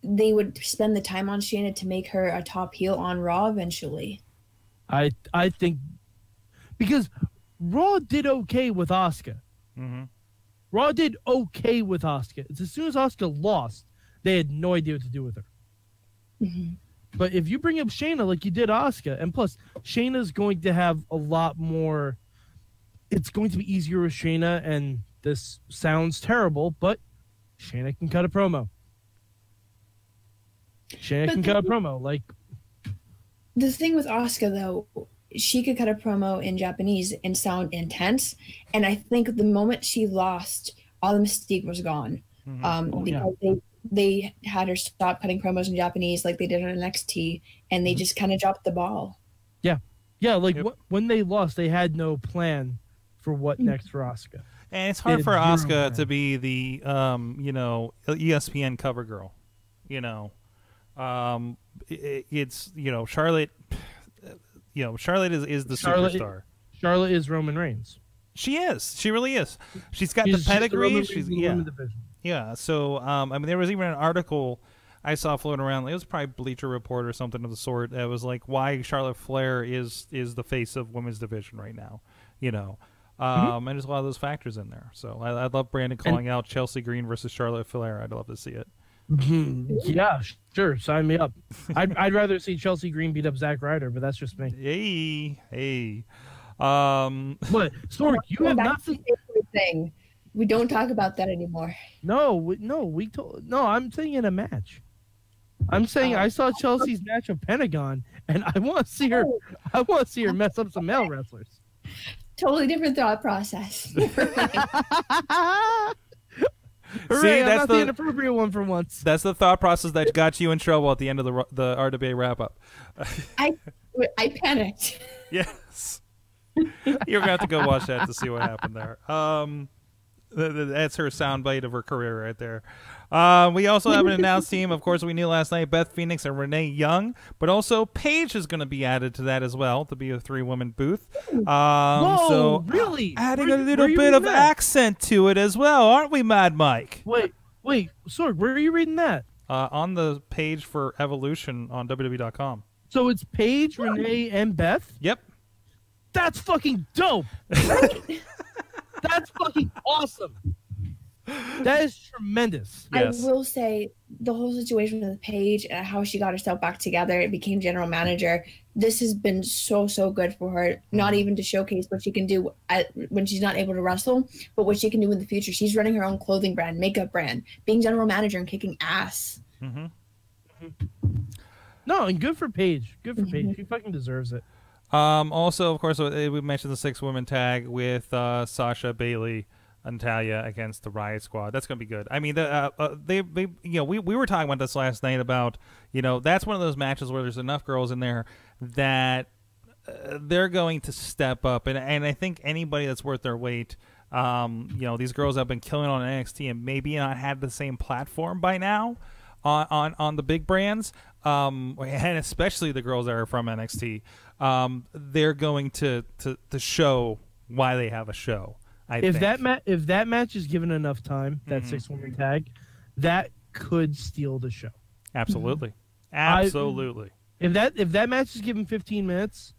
they would spend the time on Shayna to make her a top heel on Raw eventually? I I think because Raw did okay with Asuka. Mm-hmm. Raw did okay with Asuka. It's as soon as Asuka lost, they had no idea what to do with her. Mm-hmm. But if you bring up Shayna like you did Asuka, and plus Shayna's going to have a lot more. It's going to be easier with Shayna, and this sounds terrible, but Shayna can cut a promo. Shayna but can the, cut a promo. Like the thing with Asuka, though, she could cut a promo in Japanese and sound intense. And I think the moment she lost, all the mystique was gone. Mm-hmm. um, oh, because yeah. they they had her stop cutting promos in Japanese like they did on N X T, and they mm-hmm. just kind of dropped the ball. Yeah. Yeah, like yep. wh when they lost, they had no plan for what next for Asuka. And it's hard for Asuka to be the, um, you know, E S P N cover girl. You know, um, it, it's, you know, Charlotte, you know, Charlotte is, is the Charlotte, superstar. Charlotte is Roman Reigns. She is. She really is. She's got she's, the pedigree. She's, she's yeah. Yeah. So, um, I mean, there was even an article I saw floating around. It was probably Bleacher Report or something of the sort. That was like why Charlotte Flair is is the face of women's division right now. You know, um, mm-hmm. and there's a lot of those factors in there. So I, I love Brandon calling and, out Chelsea Green versus Charlotte Flair. I'd love to see it. Yeah, sure. Sign me up. I'd, I'd rather see Chelsea Green beat up Zack Ryder, but that's just me. Hey, hey. Um, but Stork, you have nothing. Thing. We don't talk about that anymore. No, no, we told. No, I'm saying in a match. I'm saying I saw Chelsea's match of Pentagon, and I want to see her. I want to see her mess up some male wrestlers. Totally different thought process. Hooray, see, that's the, the inappropriate one for once. That's the thought process that got you in trouble at the end of the the R W A wrap up. I I panicked. Yes, you're gonna have to go watch that to see what happened there. Um. That's her soundbite of her career right there. Uh, we also have an announced team. Of course, we knew last night Beth Phoenix and Renee Young, but also Paige is going to be added to that as well to be a three-woman booth. Um, Whoa, so really? Adding where, a little bit of that? accent to it as well, aren't we, Mad Mike? Wait, wait, Sorg, where are you reading that? Uh, on the page for Evolution on W W E dot com. So it's Paige, Renee, and Beth? Yep. That's fucking dope. Right? That's fucking awesome. That is tremendous. Yes. I will say the whole situation with Paige and how she got herself back together and became general manager, this has been so, so good for her, not even to showcase what she can do at, when she's not able to wrestle, but what she can do in the future. She's running her own clothing brand, makeup brand, being general manager and kicking ass. Mm-hmm. Mm-hmm. No, and good for Paige. Good for Paige. Mm-hmm. She fucking deserves it. Um, also, of course, we mentioned the six-woman tag with uh, Sasha, Bailey, and Natalia against the Riot Squad. That's going to be good. I mean, the, uh, uh, they, they, you know, we, we were talking about this last night about, you know, that's one of those matches where there's enough girls in there that uh, they're going to step up. And, and I think anybody that's worth their weight, um, you know, these girls have been killing on N X T and maybe not had the same platform by now on, on, on the big brands, um, and especially the girls that are from N X T. Um, they're going to, to to show why they have a show. I if think. that ma if that match is given enough time, that mm-hmm. six woman tag, that could steal the show. Absolutely, mm-hmm. absolutely. I, if that if that match is given fifteen minutes,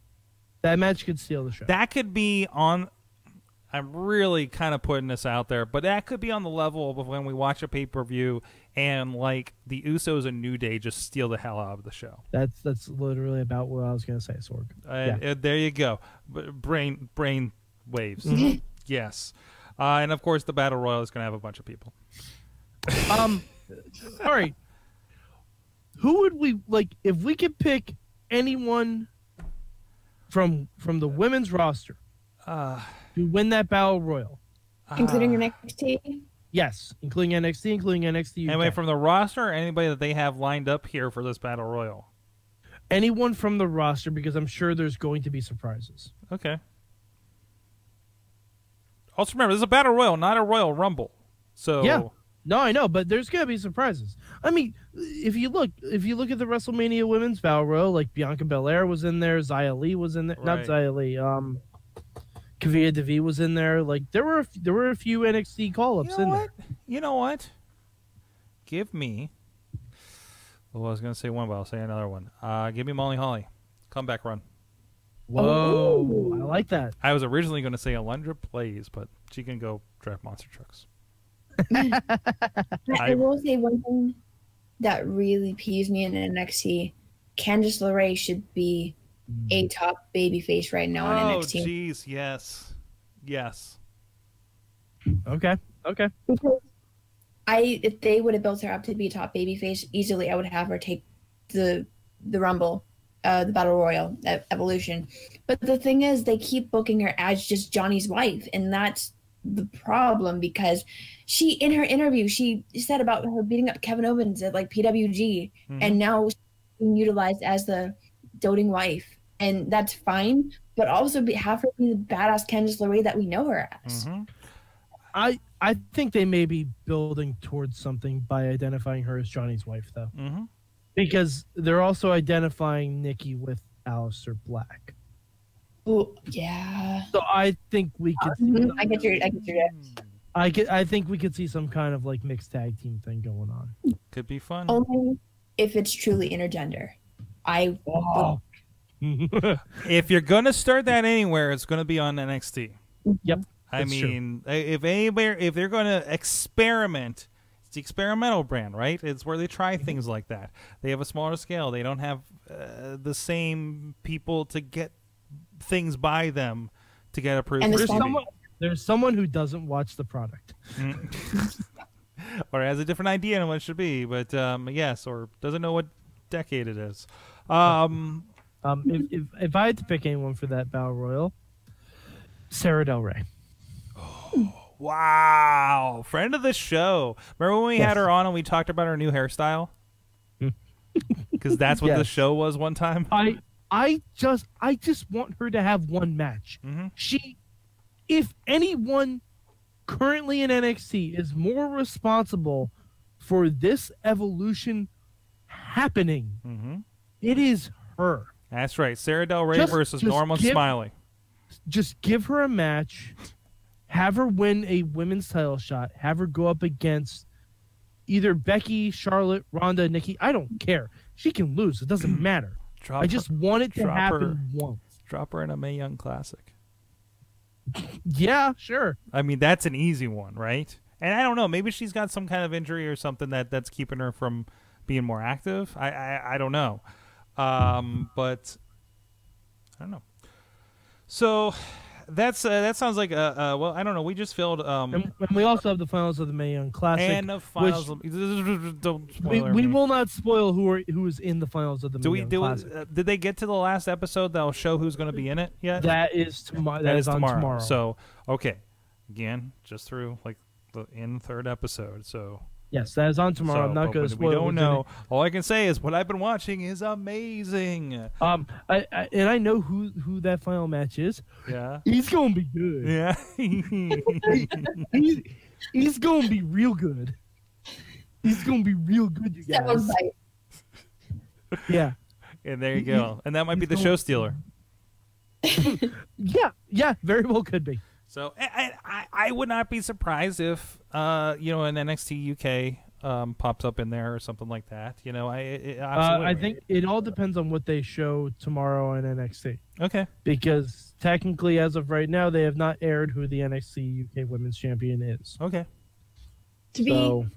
that match could steal the show. That could be on. I'm really kind of putting this out there, but that could be on the level of when we watch a pay per view and like the Usos and New Day just steal the hell out of the show. That's that's literally about what I was gonna say, Sorg. Uh, yeah. uh, there you go, B brain brain waves. Mm-hmm. Yes, uh, and of course the Battle Royal is gonna have a bunch of people. Um, all right, who would we like if we could pick anyone from from the women's roster? Uh, to win that battle royal, including uh, N X T. Yes, including N X T, including N X T U K. Anyway, from the roster, or anybody that they have lined up here for this battle royal. Anyone from the roster, because I'm sure there's going to be surprises. Okay. Also, remember this is a battle royal, not a royal rumble. So yeah, no, I know, but there's gonna be surprises. I mean, if you look, if you look at the WrestleMania Women's Battle Royal, like Bianca Belair was in there, Xia Li was in there, right. not Xia Li, um. Kavya Devi was in there. Like there were a f there were a few N X T call ups you know in what? there. You know what? give me, well, I was going to say one, but I'll say another one. Uh, give me Molly Holly. Comeback run. Whoa. Ooh, I like that. I was originally going to say Alundra Blaze, but she can go drive monster trucks. I will say one thing that really peeves me in N X T. Candice LeRae should be a top babyface right now in oh, N X T. Oh, jeez, yes. Yes. Okay, okay. Because I, if they would have built her up to be a top babyface, easily I would have her take the the Rumble, uh, the Battle Royal, uh, Evolution. But the thing is, they keep booking her as just Johnny's wife, and that's the problem, because she, in her interview, she said about her beating up Kevin Owens at like P W G, mm-hmm. and now she's being utilized as the doting wife, and that's fine, but also be, have her be the badass Candice LeRae that we know her as. Mm-hmm. I I think they may be building towards something by identifying her as Johnny's wife, though, mm-hmm. because they're also identifying Nikki with Aleister Black. Oh yeah. So I think we could. Mm-hmm. I get your. I get your. I get. I think we could see some kind of like mixed tag team thing going on. Could be fun. Only if it's truly intergender. I. Oh. If you're gonna start that anywhere, it's gonna be on N X T. Yep. I it's mean, true. if anybody, if they're going to experiment, it's the experimental brand, right? It's where they try mm-hmm. things like that. They have a smaller scale. They don't have uh, the same people to get things by them to get approved. And there's someone, there's someone who doesn't watch the product, mm-hmm. or has a different idea on what it should be. But um, yes, or doesn't know what decade it is. Um, um, if, if if I had to pick anyone for that Battle Royal, Sarah Del Rey. Wow, friend of the show. Remember when we yes. had her on and we talked about her new hairstyle? Because that's what yes. the show was one time. I, I just, I just want her to have one match. Mm-hmm. She, if anyone currently in N X T is more responsible for this evolution happening, mm-hmm. it is her. That's right. Sarah Del Rey just, versus just Norman give, Smiley. Just give her a match. Have her win a women's title shot. Have her go up against either Becky, Charlotte, Ronda, Nikki. I don't care. She can lose. It doesn't matter. Drop I just her, want it to happen her, once. Drop her in a Mae Young Classic. Yeah, sure. I mean, that's an easy one, right? And I don't know. Maybe she's got some kind of injury or something that, that's keeping her from being more active. I, I, I don't know. Um, but I don't know. So... That's uh, that sounds like uh, uh well I don't know we just filled um and, and we also have the finals of the Mae Young Classic and the finals which, of, don't spoil we, we will not spoil who are, who is in the finals of the do Mae we Young do Classic. Uh, did they get to the last episode that'll show who's going to be in it yet? That is tomorrow. That, that is, is tomorrow. tomorrow. So okay, again just through like the in third episode. So yes, that is on tomorrow. So, I'm not going to spoil. We don't know. All I can say is what I've been watching is amazing. Um, I, I and I know who who that final match is. Yeah, he's gonna be good. Yeah, he's, he's gonna be real good. He's gonna be real good, you guys. Right. Yeah, and there you go. And that might he's be the show stealer. Yeah, yeah, very well could be. So I, I I would not be surprised if uh you know an N X T U K um pops up in there or something like that. You know I it, uh, I think it all depends on what they show tomorrow in N X T. Okay. Because technically, as of right now, they have not aired who the N X T U K Women's Champion is. Okay. To so. be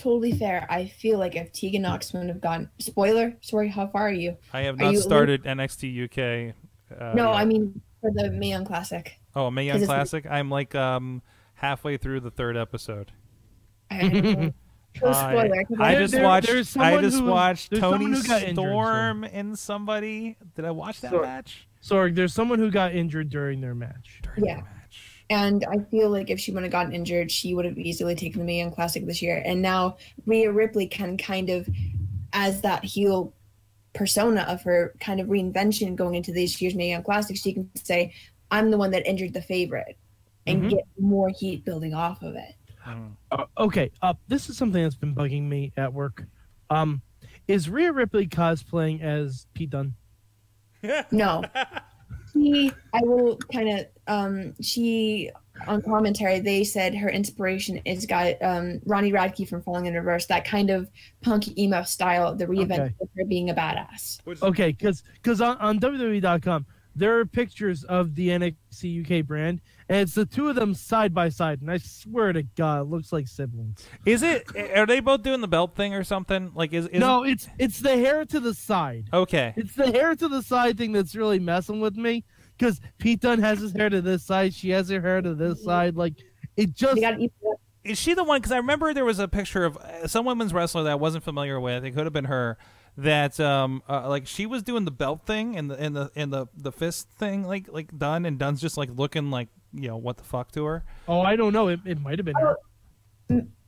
totally fair, I feel like if Tegan Nox would have gone spoiler sorry, how far are you? I have not started N X T U K. Uh, no, yeah. I mean for the Mae Young Classic. Oh, Mae Young Classic. I'm like um, halfway through the third episode. I, uh, I just there, watched. There, I just who, watched Tony Storm injured, so. and somebody. Did I watch that Sorg. match? Sorry, there's someone who got injured during their match. During yeah. Their match. And I feel like if she wouldn't have gotten injured, she would have easily taken the Mae Young Classic this year. And now Rhea Ripley can kind of, as that heel persona of her kind of reinvention going into this year's Mae Young Classic, she can say, I'm the one that injured the favorite and mm-hmm. get more heat building off of it. Uh, okay. Uh, this is something that's been bugging me at work. Um, is Rhea Ripley cosplaying as Pete Dunne? No. She, I will kind of, um, she on commentary, they said her inspiration is got um, Ronnie Radke from Falling in Reverse, that kind of punk emo style, the reinvention okay. of her being a badass. Okay, because because on, on W W E dot com, there are pictures of the N X T U K brand, and it's the two of them side by side, and I swear to God, it looks like siblings. Is it? Are they both doing the belt thing or something? Like, is, is no, it... it's it's the hair to the side. Okay, it's the hair to the side thing that's really messing with me, because Pete Dunne has his hair to this side, she has her hair to this side. Like, it just. Is she the one? Because I remember there was a picture of some women's wrestler that I wasn't familiar with. It could have been her. That um uh, like she was doing the belt thing and the and the and the the fist thing like like Dunn and Dunn's just like looking like, you know, what the fuck to her. Oh, I don't know. It it might have been her.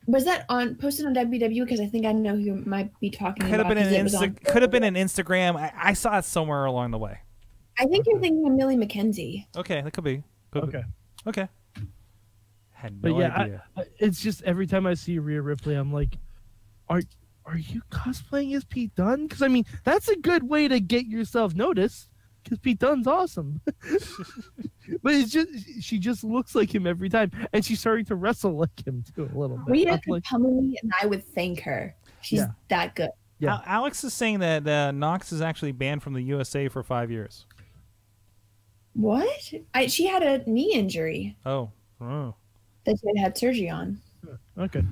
Was that on posted on W W E? Because I think I know who might be talking could about. Have been an Insta could have been an Instagram. I, I saw it somewhere along the way. I think okay. you're thinking of Millie McKenzie. Okay, that could be. Could okay. Be. Okay. Had no but yeah, idea. I, it's just every time I see Rhea Ripley, I'm like, are. Are you cosplaying as Pete Dunne? Because, I mean, that's a good way to get yourself noticed, because Pete Dunne's awesome. But it's just, she just looks like him every time, and she's starting to wrestle like him, too, a little bit. Rita could come to me, and I would thank her. She's yeah. that good. Yeah. Alex is saying that uh, Knox is actually banned from the U S A for five years. What? I, she had a knee injury. Oh. Oh. That she had surgery on. Okay.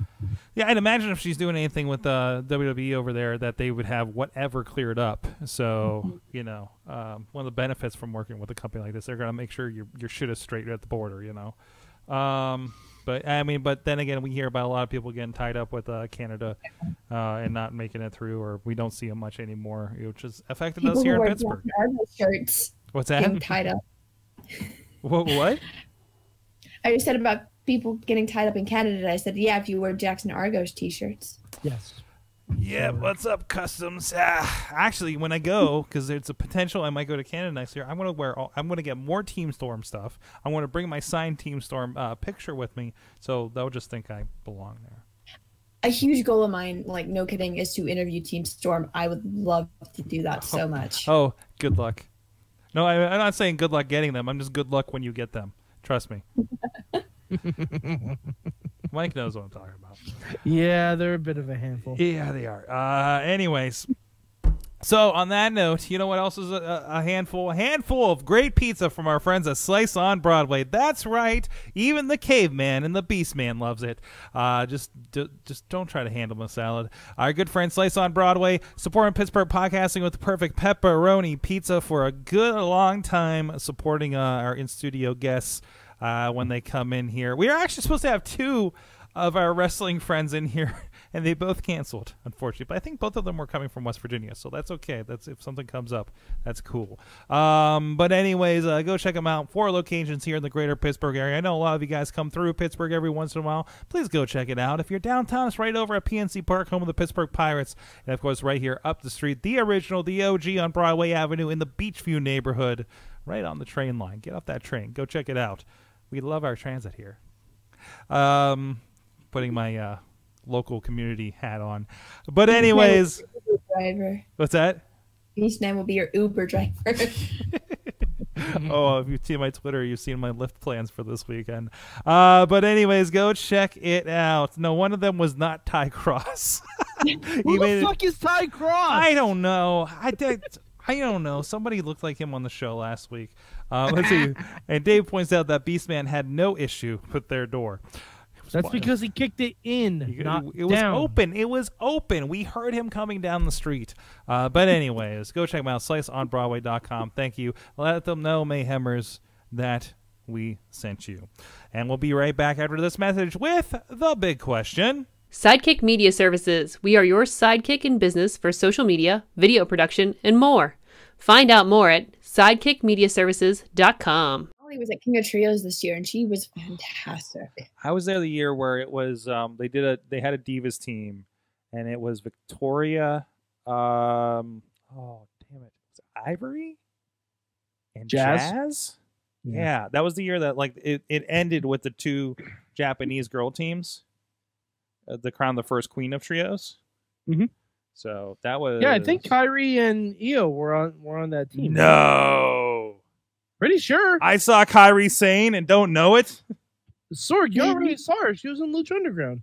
Yeah, I'd imagine if she's doing anything with uh, W W E over there that they would have whatever cleared up. So, you know, um, one of the benefits from working with a company like this, they're going to make sure your, your shit is straight at the border, you know. Um, but, I mean, but then again, we hear about a lot of people getting tied up with uh, Canada uh, and not making it through, or we don't see them much anymore, which has affected people us here in Pittsburgh. Shirts What's that? Getting tied up. What? What? I just said about people getting tied up in Canada. I said, yeah, if you wear Jackson Argos t-shirts. Yes. Yeah, what's up, customs? Ah, actually, when I go, because there's a potential I might go to Canada next year, I'm going to wear, all, I'm going to get more Team Storm stuff. I'm going to bring my signed Team Storm uh, picture with me, so they'll just think I belong there. A huge goal of mine, like, no kidding, is to interview Team Storm. I would love to do that oh. so much. Oh, good luck. No, I, I'm not saying good luck getting them. I'm just good luck when you get them. Trust me. Mike knows what I'm talking about. Yeah, they're a bit of a handful. Yeah, they are. Uh, anyways, so on that note, you know what else is a, a handful? A handful of great pizza from our friends at Slice on Broadway. That's right. Even the caveman and the beast man loves it. Uh, just, do, just don't try to handle my salad. Our good friend Slice on Broadway, supporting Pittsburgh podcasting with the perfect pepperoni pizza for a good long time, supporting uh, our in-studio guests. Uh, when they come in here, we are actually supposed to have two of our wrestling friends in here, and they both canceled, unfortunately. But I think both of them were coming from West Virginia, so that's okay. That's if something comes up, that's cool. Um, but anyways, uh, go check them out. Four locations here in the greater Pittsburgh area. I know a lot of you guys come through Pittsburgh every once in a while. Please go check it out. If you're downtown, it's right over at P N C Park, home of the Pittsburgh Pirates, and of course, right here up the street, the original, the O G on Broadway Avenue in the Beachview neighborhood, right on the train line. Get off that train. Go check it out. We love our transit here. Um, putting my uh, local community hat on. But anyways. Driver. What's that? Each man will be your Uber driver. Oh, if you've seen my Twitter, you've seen my Lyft plans for this weekend. Uh, but anyways, go check it out. No, one of them was not Ty Cross. Who the fuck is Ty Cross? I don't know. I did. I don't know. Somebody looked like him on the show last week. Uh, let's see. And Dave points out that Beastman had no issue with their door. That's wild. Because he kicked it in, he, not It, it down. was open. It was open. We heard him coming down the street. Uh, but anyways, go check him out. slice on broadway dot com. Thank you. Let them know, Mayhemers, that we sent you. And we'll be right back after this message with the big question. Sidekick Media Services. We are your sidekick in business for social media, video production, and more. Find out more at sidekick media services dot com. Molly was at King of Trios this year, and she was fantastic. I was there the year where it was um, they did a they had a Divas team, and it was Victoria, um, oh damn it, was it Ivory and Jazz. Jazz? Yeah. yeah, that was the year that like it it ended with the two Japanese girl teams, uh, the crown the first queen of trios. Mm-hmm. So that was yeah. I think Kairi and Io were on were on that team. No, pretty sure. I saw Kairi Sane and don't know it. Sorg, you already saw her. She was in Lucha Underground.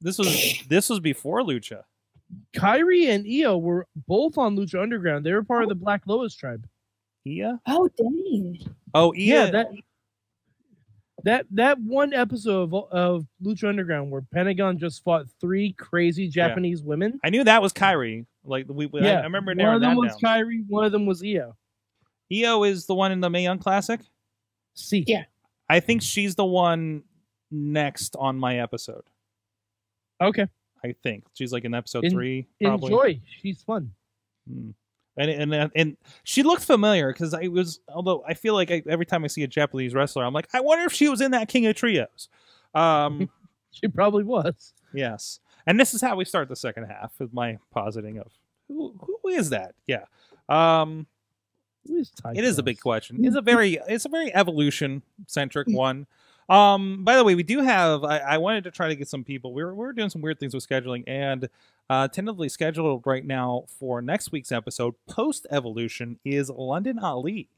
This was this was before Lucha. Kairi and Io were both on Lucha Underground. They were part oh. of the Black Lois tribe. Ia? Oh, dang. Oh, Ia. Yeah, that, that, that one episode of, of Lucha Underground where Pentagon just fought three crazy Japanese yeah. women. I knew that was Kairi. Like, we, we, yeah. I, I remember narrowing that down. One of them was Kairi. One of them was Io. Io is the one in the Mae Young Classic? See. Yeah. I think she's the one next on my episode. Okay. I think she's like in episode in, three. Probably. Enjoy. She's fun. Mm. And, and and she looked familiar because I was, although I feel like I, every time I see a Japanese wrestler, I'm like, I wonder if she was in that King of Trios. Um, she probably was. Yes. And this is how we start the second half with my positing of who, who is that? Yeah. Um, who is It is a big question. It's a very, it's a very evolution centric one. Um, by the way, we do have, I, I wanted to try to get some people. We were, we were doing some weird things with scheduling and uh, tentatively scheduled right now for next week's episode, post-evolution, is London Ali.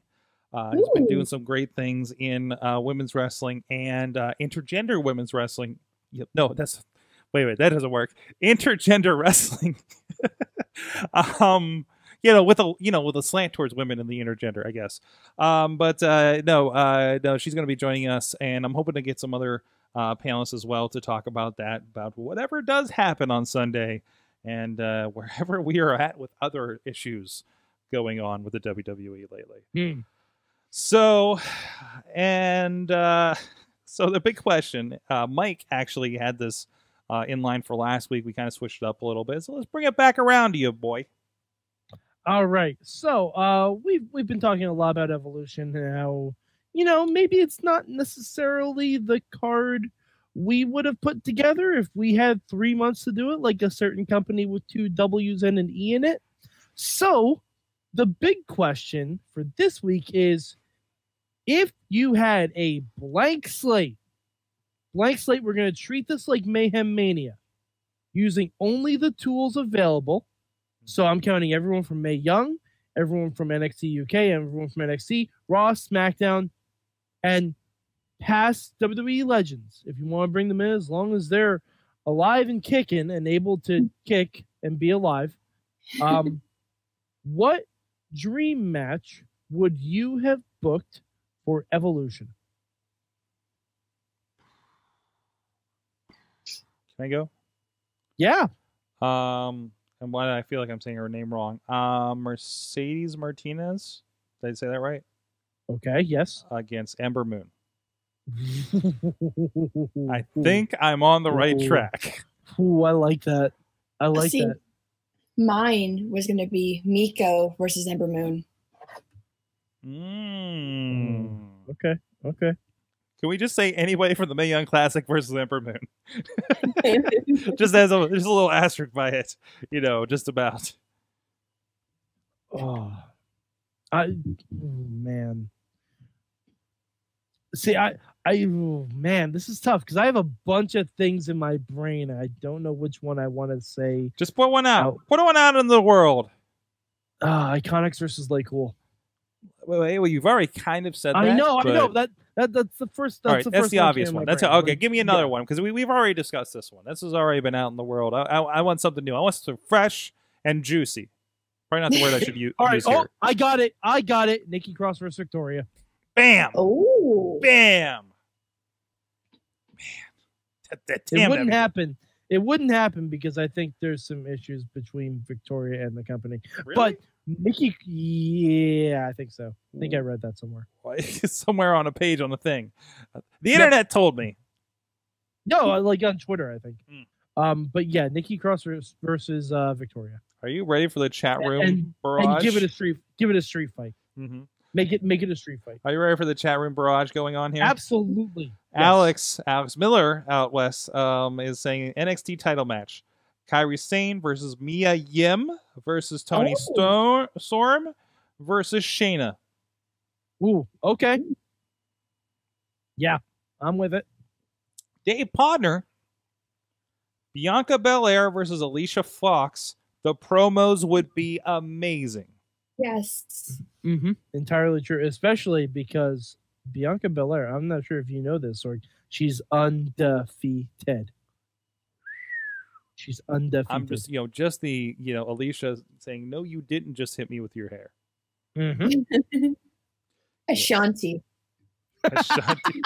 Uh, he's been doing some great things in uh, women's wrestling and uh, intergender women's wrestling. Yep. No, that's, wait, wait, that doesn't work. Intergender wrestling. um... You know, with a you know with a slant towards women in the intergender, I guess. Um, but uh, no, uh, no, she's going to be joining us, and I'm hoping to get some other uh, panelists as well to talk about that, about whatever does happen on Sunday, and uh, wherever we are at with other issues going on with the W W E lately. Mm. So, and uh, so the big question, uh, Mike actually had this uh, in line for last week. We kind of switched it up a little bit, so let's bring it back around to you, boy. All right, so uh, we've we've been talking a lot about Evolution and how, you know, maybe it's not necessarily the card we would have put together if we had three months to do it, like a certain company with two W's and an E in it. So the big question for this week is, if you had a blank slate, blank slate, we're going to treat this like Mayhem Mania, using only the tools available. So I'm counting everyone from Mae Young, everyone from N X T U K, everyone from N X T, Raw, SmackDown, and past W W E legends. If you want to bring them in, as long as they're alive and kicking and able to kick and be alive, um, what dream match would you have booked for Evolution? Can I go? Yeah. Um... And why do I feel like I'm saying her name wrong? Uh, Mercedes Martinez. Did I say that right? Okay, yes. Against Ember Moon. I think I'm on the right Ooh. track. Ooh, I like that. I like See, that. Mine was going to be Miko versus Ember Moon. Mm. Okay, okay. Can we just say anybody from the Mae Young Classic versus Ember Moon? Just as a, just a little asterisk by it, you know, just about. Oh, I, oh man. See, I, I, oh, man, this is tough because I have a bunch of things in my brain. I don't know which one I want to say. Just put one out. out. Put one out in the world. Uh, Iconics versus Lay Cool. Wait, wait, wait, you've already kind of said that. I know, but... I know that. That, that's the first. That's, right, the, that's first the obvious one. That's how, okay. Give me another yeah. one because we we've already discussed this one. This has already been out in the world. I I, I want something new. I want something fresh and juicy. Probably not the word I should use. All right. Use oh, here. I got it. I got it. Nikki Cross versus Victoria. Bam. Oh. Bam. Man. That, that, damn, it wouldn't happen. It wouldn't happen because I think there's some issues between Victoria and the company. Really? But Nikki, yeah, I think so. I think I read that somewhere. Somewhere on a page on a thing. The internet no. told me. No, like on Twitter, I think. Mm. Um, but yeah, Nikki Cross versus uh, Victoria. Are you ready for the chat room and, barrage? And give it a street, give it a street fight. Mm-hmm. Make it, make it a street fight. Are you ready for the chat room barrage going on here? Absolutely. Alex, yes. Alex Miller out west um, is saying N X T title match. Kairi Sane versus Mia Yim versus Toni oh. Storm versus Shayna. Ooh, okay. Yeah, I'm with it. Dave Podner. Bianca Belair versus Alicia Fox. The promos would be amazing. Yes. Mm-hmm. Entirely true, especially because Bianca Belair, I'm not sure if you know this, or she's undefeated. She's undefeated. I'm just, you know, just the, you know, Alicia saying, no, you didn't just hit me with your hair. Mm-hmm. Ashanti. Ashanti.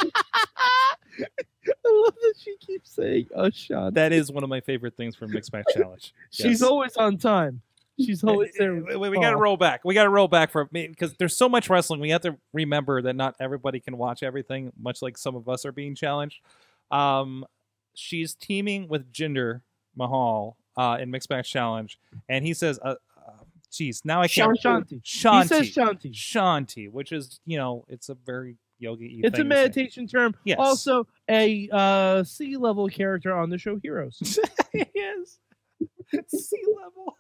I love that she keeps saying Ashanti. That is one of my favorite things from Mixed Match Challenge. Yes. She's always on time. She's always there. We, we got to roll back. We got to roll back for me because there's so much wrestling. We have to remember that not everybody can watch everything, much like some of us are being challenged. Um, she's teaming with Jinder Mahal uh, in Mixed Match Challenge, and he says, uh, uh, geez, now I can't. Shanti. Shanti. He says Shanti. Shanti, which is, you know, it's a very yogi it's a meditation term. Yes. Also a uh C-level character on the show Heroes. Yes. It's C-level.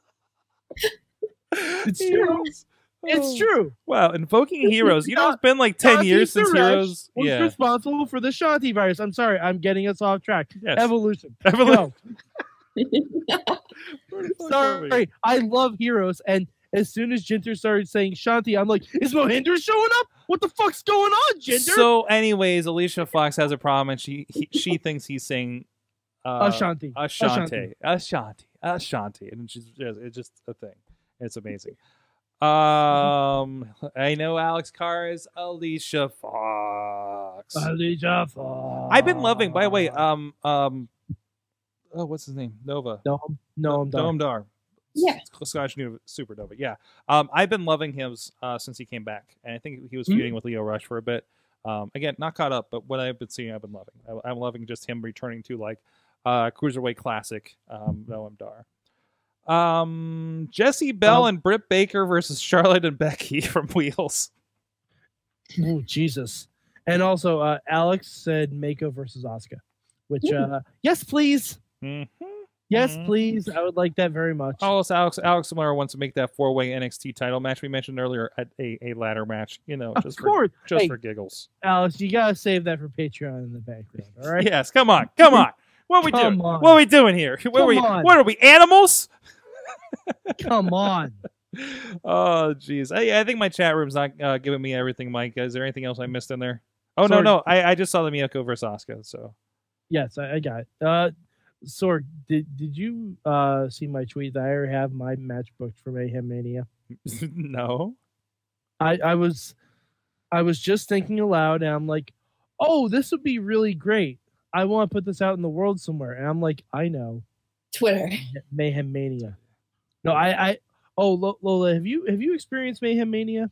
It's Heroes. True. Oh. It's true. Wow, invoking Heroes. You know, it's been like ten Shanti years since Suresh Heroes was yeah. responsible for the Shanti virus. I'm sorry, I'm getting us off track. Yes. Evolution. Evolution. Sorry, I love Heroes, and as soon as Jinder started saying Shanti, I'm like, is Mohinder showing up? What the fuck's going on, Jinder? So anyways, Alicia Fox has a problem, and she he, she thinks he's saying uh, Ashanti. Ashanti. Ashanti. Ashanti. And she's just, it's just a thing. It's amazing. Um, I know Alex Carr is Alicia Fox. Alicia Fox. I've been loving, by the way, um, um, oh, what's his name? Nova. Noam. Noam Dar. Noam Dar. Yeah, Scottish Supernova. Yeah, um, I've been loving him uh, since he came back, and I think he was feuding mm-hmm. with Lio Rush for a bit. Um, again, not caught up, but what I've been seeing, I've been loving. I, I'm loving just him returning to like uh, Cruiserweight Classic. Um, Noam Dar, um, Jesse Bell, um, and Britt Baker versus Charlotte and Becky from Wheels. Oh Jesus! And also, uh, Alex said Mako versus Asuka, which uh, yes, please. Mm-hmm. Yes, please. I would like that very much. Also, Alex Alex Samara wants to make that four-way N X T title match we mentioned earlier at a, a ladder match. You know, just of course. for just hey, for giggles. Alex, you gotta save that for Patreon in the background. All right. Yes. Come on. Come on. What are we come doing? On. What are we doing here? What are we? What are we? Animals? Come on. Oh, geez. I, I think my chat room's not uh, giving me everything, Mike. Is there anything else I missed in there? Oh Sorry. no, no. I, I just saw the Miyako versus Asuka. So. Yes, I, I got it. Uh, Sorg, did did you uh, see my tweet that I already have my match booked for Mayhem Mania? No, I I was I was just thinking aloud, and I'm like, oh, this would be really great. I want to put this out in the world somewhere, and I'm like, I know, Twitter Mayhem Mania. No, I I oh Lola, have you have you experienced Mayhem Mania?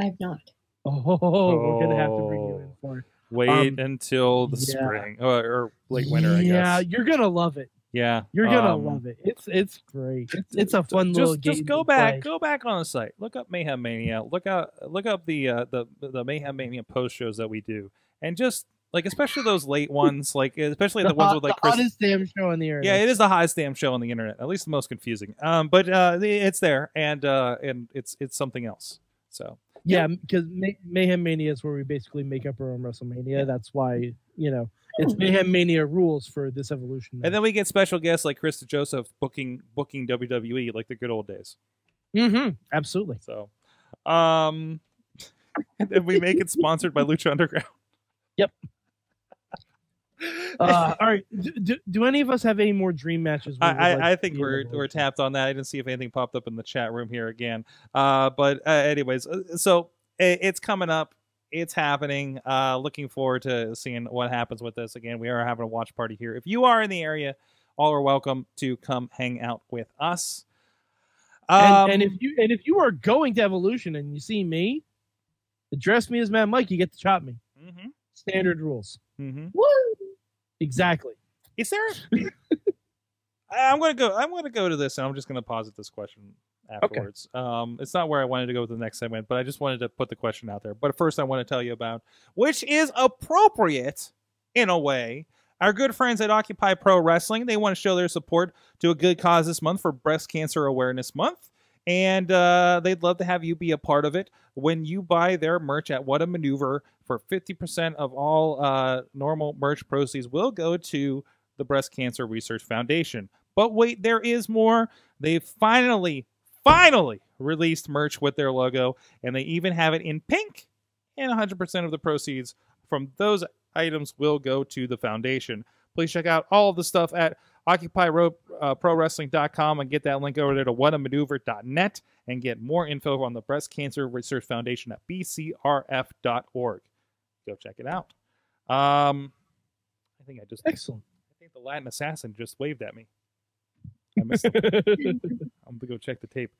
I've not. Oh, oh, we're gonna have to bring you in for it. Wait um, until the yeah. spring or, or late winter, I guess. Yeah, you're gonna love it. Yeah, you're gonna um, love it. It's it's great. It's, it's a fun just, little game. Just go back, play. go back on the site. Look up Mayhem Mania. Look out, look up the uh, the the Mayhem Mania post shows that we do, and just like especially those late ones, like especially the, the ones hot, with like the Chris... hottest damn show on the internet. Yeah, it is the hottest damn show on the internet. At least the most confusing. Um, but uh, it's there, and uh, and it's it's something else. So. Yeah, because May Mayhem Mania is where we basically make up our own WrestleMania. Yeah. That's why, you know, it's Mayhem Mania rules for this evolution. Now. And then we get special guests like Krista Joseph booking booking W W E like the good old days. Mm-hmm. Absolutely. So, um, and then we make it sponsored by Lucha Underground. Yep. Uh, all right. Do, do, do any of us have any more dream matches? I, I, like I think we're we're tapped on that. I didn't see if anything popped up in the chat room here again. Uh, but uh, anyways, so it, it's coming up. It's happening. Uh, looking forward to seeing what happens with this. Again, we are having a watch party here. If you are in the area, all are welcome to come hang out with us. Um, and, and if you and if you are going to Evolution and you see me, address me as Mad Mike. You get to chop me. Mm-hmm. Standard rules. Mm-hmm. Woo! Exactly. Is there? I'm gonna go. I'm gonna go to this, and I'm just gonna posit this question afterwards. Okay. Um, it's not where I wanted to go with the next segment, but I just wanted to put the question out there. But first, I want to tell you about, which is appropriate in a way, our good friends at Occupy Pro Wrestling. They want to show their support to a good cause this month for Breast Cancer Awareness Month. And uh, they'd love to have you be a part of it when you buy their merch at What a Maneuver. For fifty percent of all uh, normal merch proceeds will go to the Breast Cancer Research Foundation. But wait, there is more. They finally, finally released merch with their logo, and they even have it in pink and one hundred percent of the proceeds from those items will go to the foundation. Please check out all of the stuff at Occupy Pro Wrestling dot com and get that link over there to what a maneuver dot net and get more info on the Breast Cancer Research Foundation at B C R F dot org. Go check it out. Um, I think I just... Excellent. I think the Latin assassin just waved at me. I missed him. I'm going to go check the tape.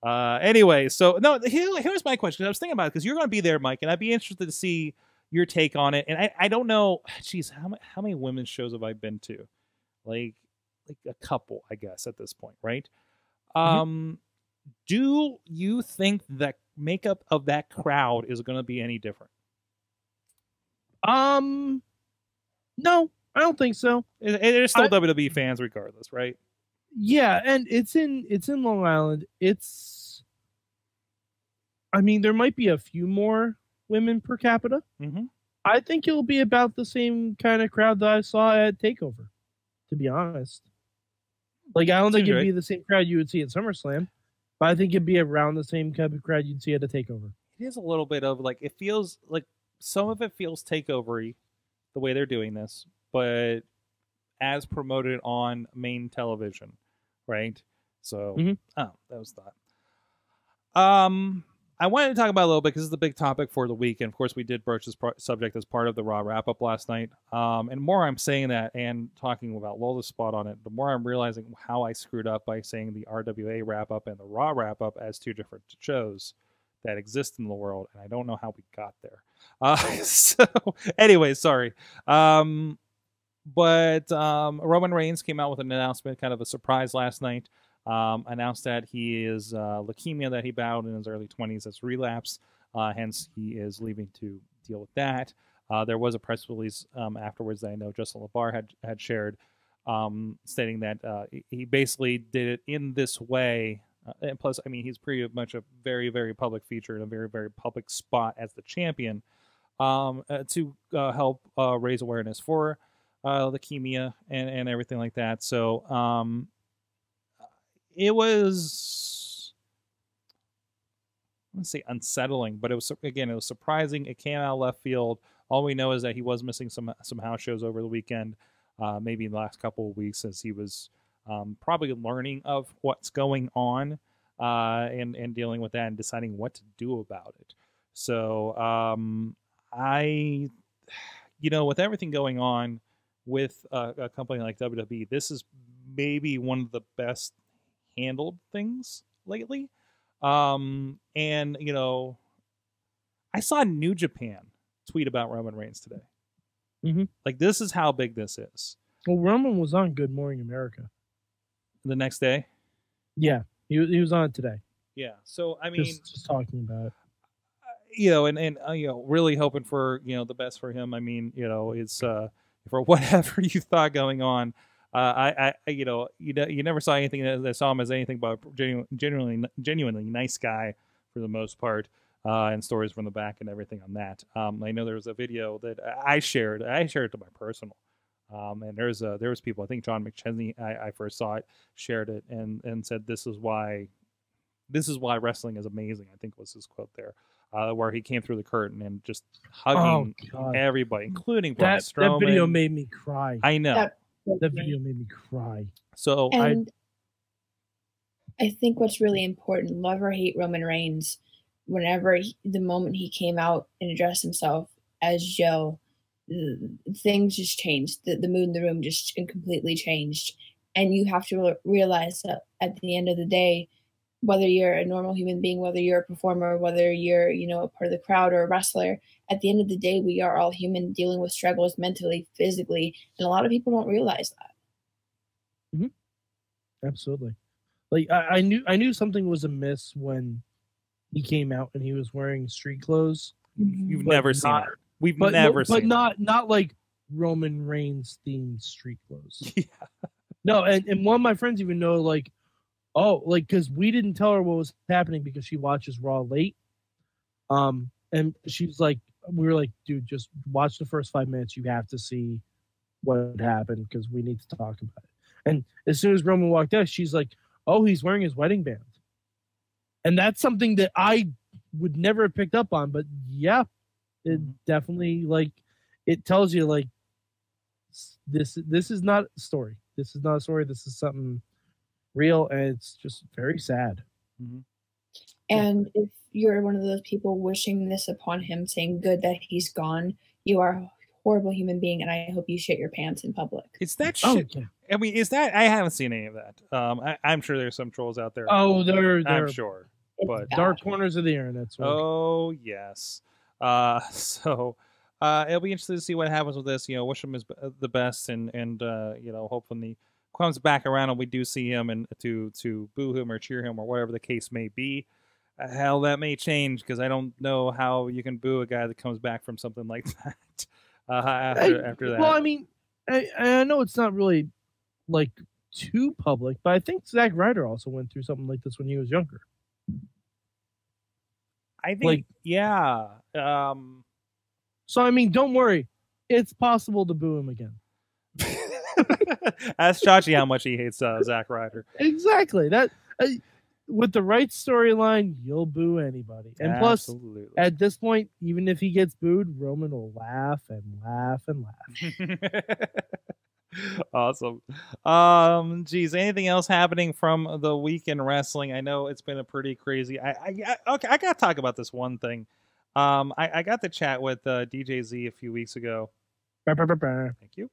Uh, anyway, so no, here, here's my question. I was thinking about it because you're going to be there, Mike, and I'd be interested to see your take on it. And I, I don't know... Jeez, how, how many women's shows have I been to? Like... Like a couple, I guess, at this point, right? Um, mm-hmm. Do you think that makeup of that crowd is going to be any different? Um, no, I don't think so. It, it's still I, W W E fans, regardless, right? Yeah, and it's in it's in Long Island. It's, I mean, there might be a few more women per capita. Mm-hmm. I think it'll be about the same kind of crowd that I saw at Takeover. To be honest. Like, I don't think it'd be the same crowd you would see at SummerSlam, but I think it'd be around the same kind of crowd you'd see at a Takeover. It is a little bit of, like, it feels, like, some of it feels Takeover-y, the way they're doing this, but as promoted on main television, right? So, mm-hmm. oh, that was that. Um, I wanted to talk about it a little bit, because it's the big topic for the week, and of course we did broach this subject as part of the Raw wrap-up last night, um, and more I'm saying that and talking about Lola's spot on it, the more I'm realizing how I screwed up by saying the R W A wrap-up and the Raw wrap-up as two different shows that exist in the world, and I don't know how we got there. Uh, so, anyway, sorry. Um, but um, Roman Reigns came out with an announcement, kind of a surprise last night. Um, announced that he is uh, leukemia that he battled in his early twenties as relapse. Uh, hence, he is leaving to deal with that. Uh, there was a press release um, afterwards that I know Justin LaBar had, had shared, um, stating that uh, he basically did it in this way. Uh, and plus, I mean, he's pretty much a very, very public feature in a very, very public spot as the champion um, uh, to uh, help uh, raise awareness for uh, leukemia and, and everything like that. So, um it was, I wouldn't say unsettling, but it was, again, it was surprising. It came out of left field. All we know is that he was missing some some house shows over the weekend, uh, maybe in the last couple of weeks, as he was um, probably learning of what's going on uh, and, and dealing with that and deciding what to do about it. So um, I, you know, with everything going on with a, a company like W W E, this is maybe one of the best handled things lately, um and you know, I saw New Japan tweet about Roman Reigns today. Mm-hmm. Like, this is how big this is. Well, Roman was on Good Morning America the next day. Yeah, he, he was on it today. Yeah, so I mean, just, just talking about it, you know, and and uh, you know, really hoping for, you know, the best for him. I mean, you know, it's uh for whatever you thought going on. Uh, I, I, you know, you, you never saw anything that, that saw him as anything but genu genuinely, genuinely nice guy for the most part, uh, and stories from the back and everything on that. Um, I know there was a video that I shared. I shared it to my personal, um, and there's a, there was people. I think John McChesney, I, I first saw it, shared it, and and said, "This is why, this is why wrestling is amazing." I think was his quote there, uh, where he came through the curtain and just hugging oh, everybody, including Braun Strowman. That video made me cry. I know. That That video made me cry. So and I, I think what's really important, love or hate Roman Reigns, whenever he, the moment he came out and addressed himself as Joe, things just changed. The, the mood in the room just completely changed. And you have to realize that at the end of the day, whether you're a normal human being, whether you're a performer, whether you're, you know, a part of the crowd or a wrestler, at the end of the day, we are all human, dealing with struggles mentally, physically, and a lot of people don't realize that. Mm-hmm. Absolutely. Like, I, I knew, I knew something was amiss when he came out and he was wearing street clothes. You've never seen it. We've never seen it. But not, not like Roman Reigns themed street clothes. Yeah. No, and and one of my friends even know, like, oh, like, because we didn't tell her what was happening because she watches Raw late. Um, and she's like, we were like, dude, just watch the first five minutes. You have to see what happened because we need to talk about it. And as soon as Roman walked out, she's like, oh, he's wearing his wedding band. And that's something that I would never have picked up on. But yeah, It mm-hmm. definitely, like, it tells you, like, this this is not a story. This is not a story. This is something real, and it's just very sad. Mm-hmm. And if you're one of those people wishing this upon him, saying good that he's gone, you are a horrible human being, and I hope you shit your pants in public. It's that shit. Oh, yeah. I mean, is that? I haven't seen any of that. Um, I, I'm sure there's some trolls out there. Oh, there, there. I'm sure. But dark corners of the internet. Oh yes. Uh, so uh, it'll be interesting to see what happens with this. You know, wish him is the best, and and uh, you know, hopefully he comes back around and we do see him and to to boo him or cheer him or whatever the case may be. Uh, hell, that may change because I don't know how you can boo a guy that comes back from something like that. Uh, after I, after that. Well, I mean, I I know it's not really like too public, but I think Zack Ryder also went through something like this when he was younger. I think, like, yeah. Um, so, I mean, don't worry. It's possible to boo him again. Ask Chachi how much he hates uh, Zack Ryder. Exactly. That uh, with the right storyline, you'll boo anybody. And absolutely. Plus, at this point, even if he gets booed, Roman will laugh and laugh and laugh. Awesome. Um, geez, anything else happening from the week in wrestling? I know it's been a pretty crazy. I, I, I okay, I gotta talk about this one thing. Um, I, I got to chat with uh, D J Z a few weeks ago. Bah, bah, bah, bah. Thank you.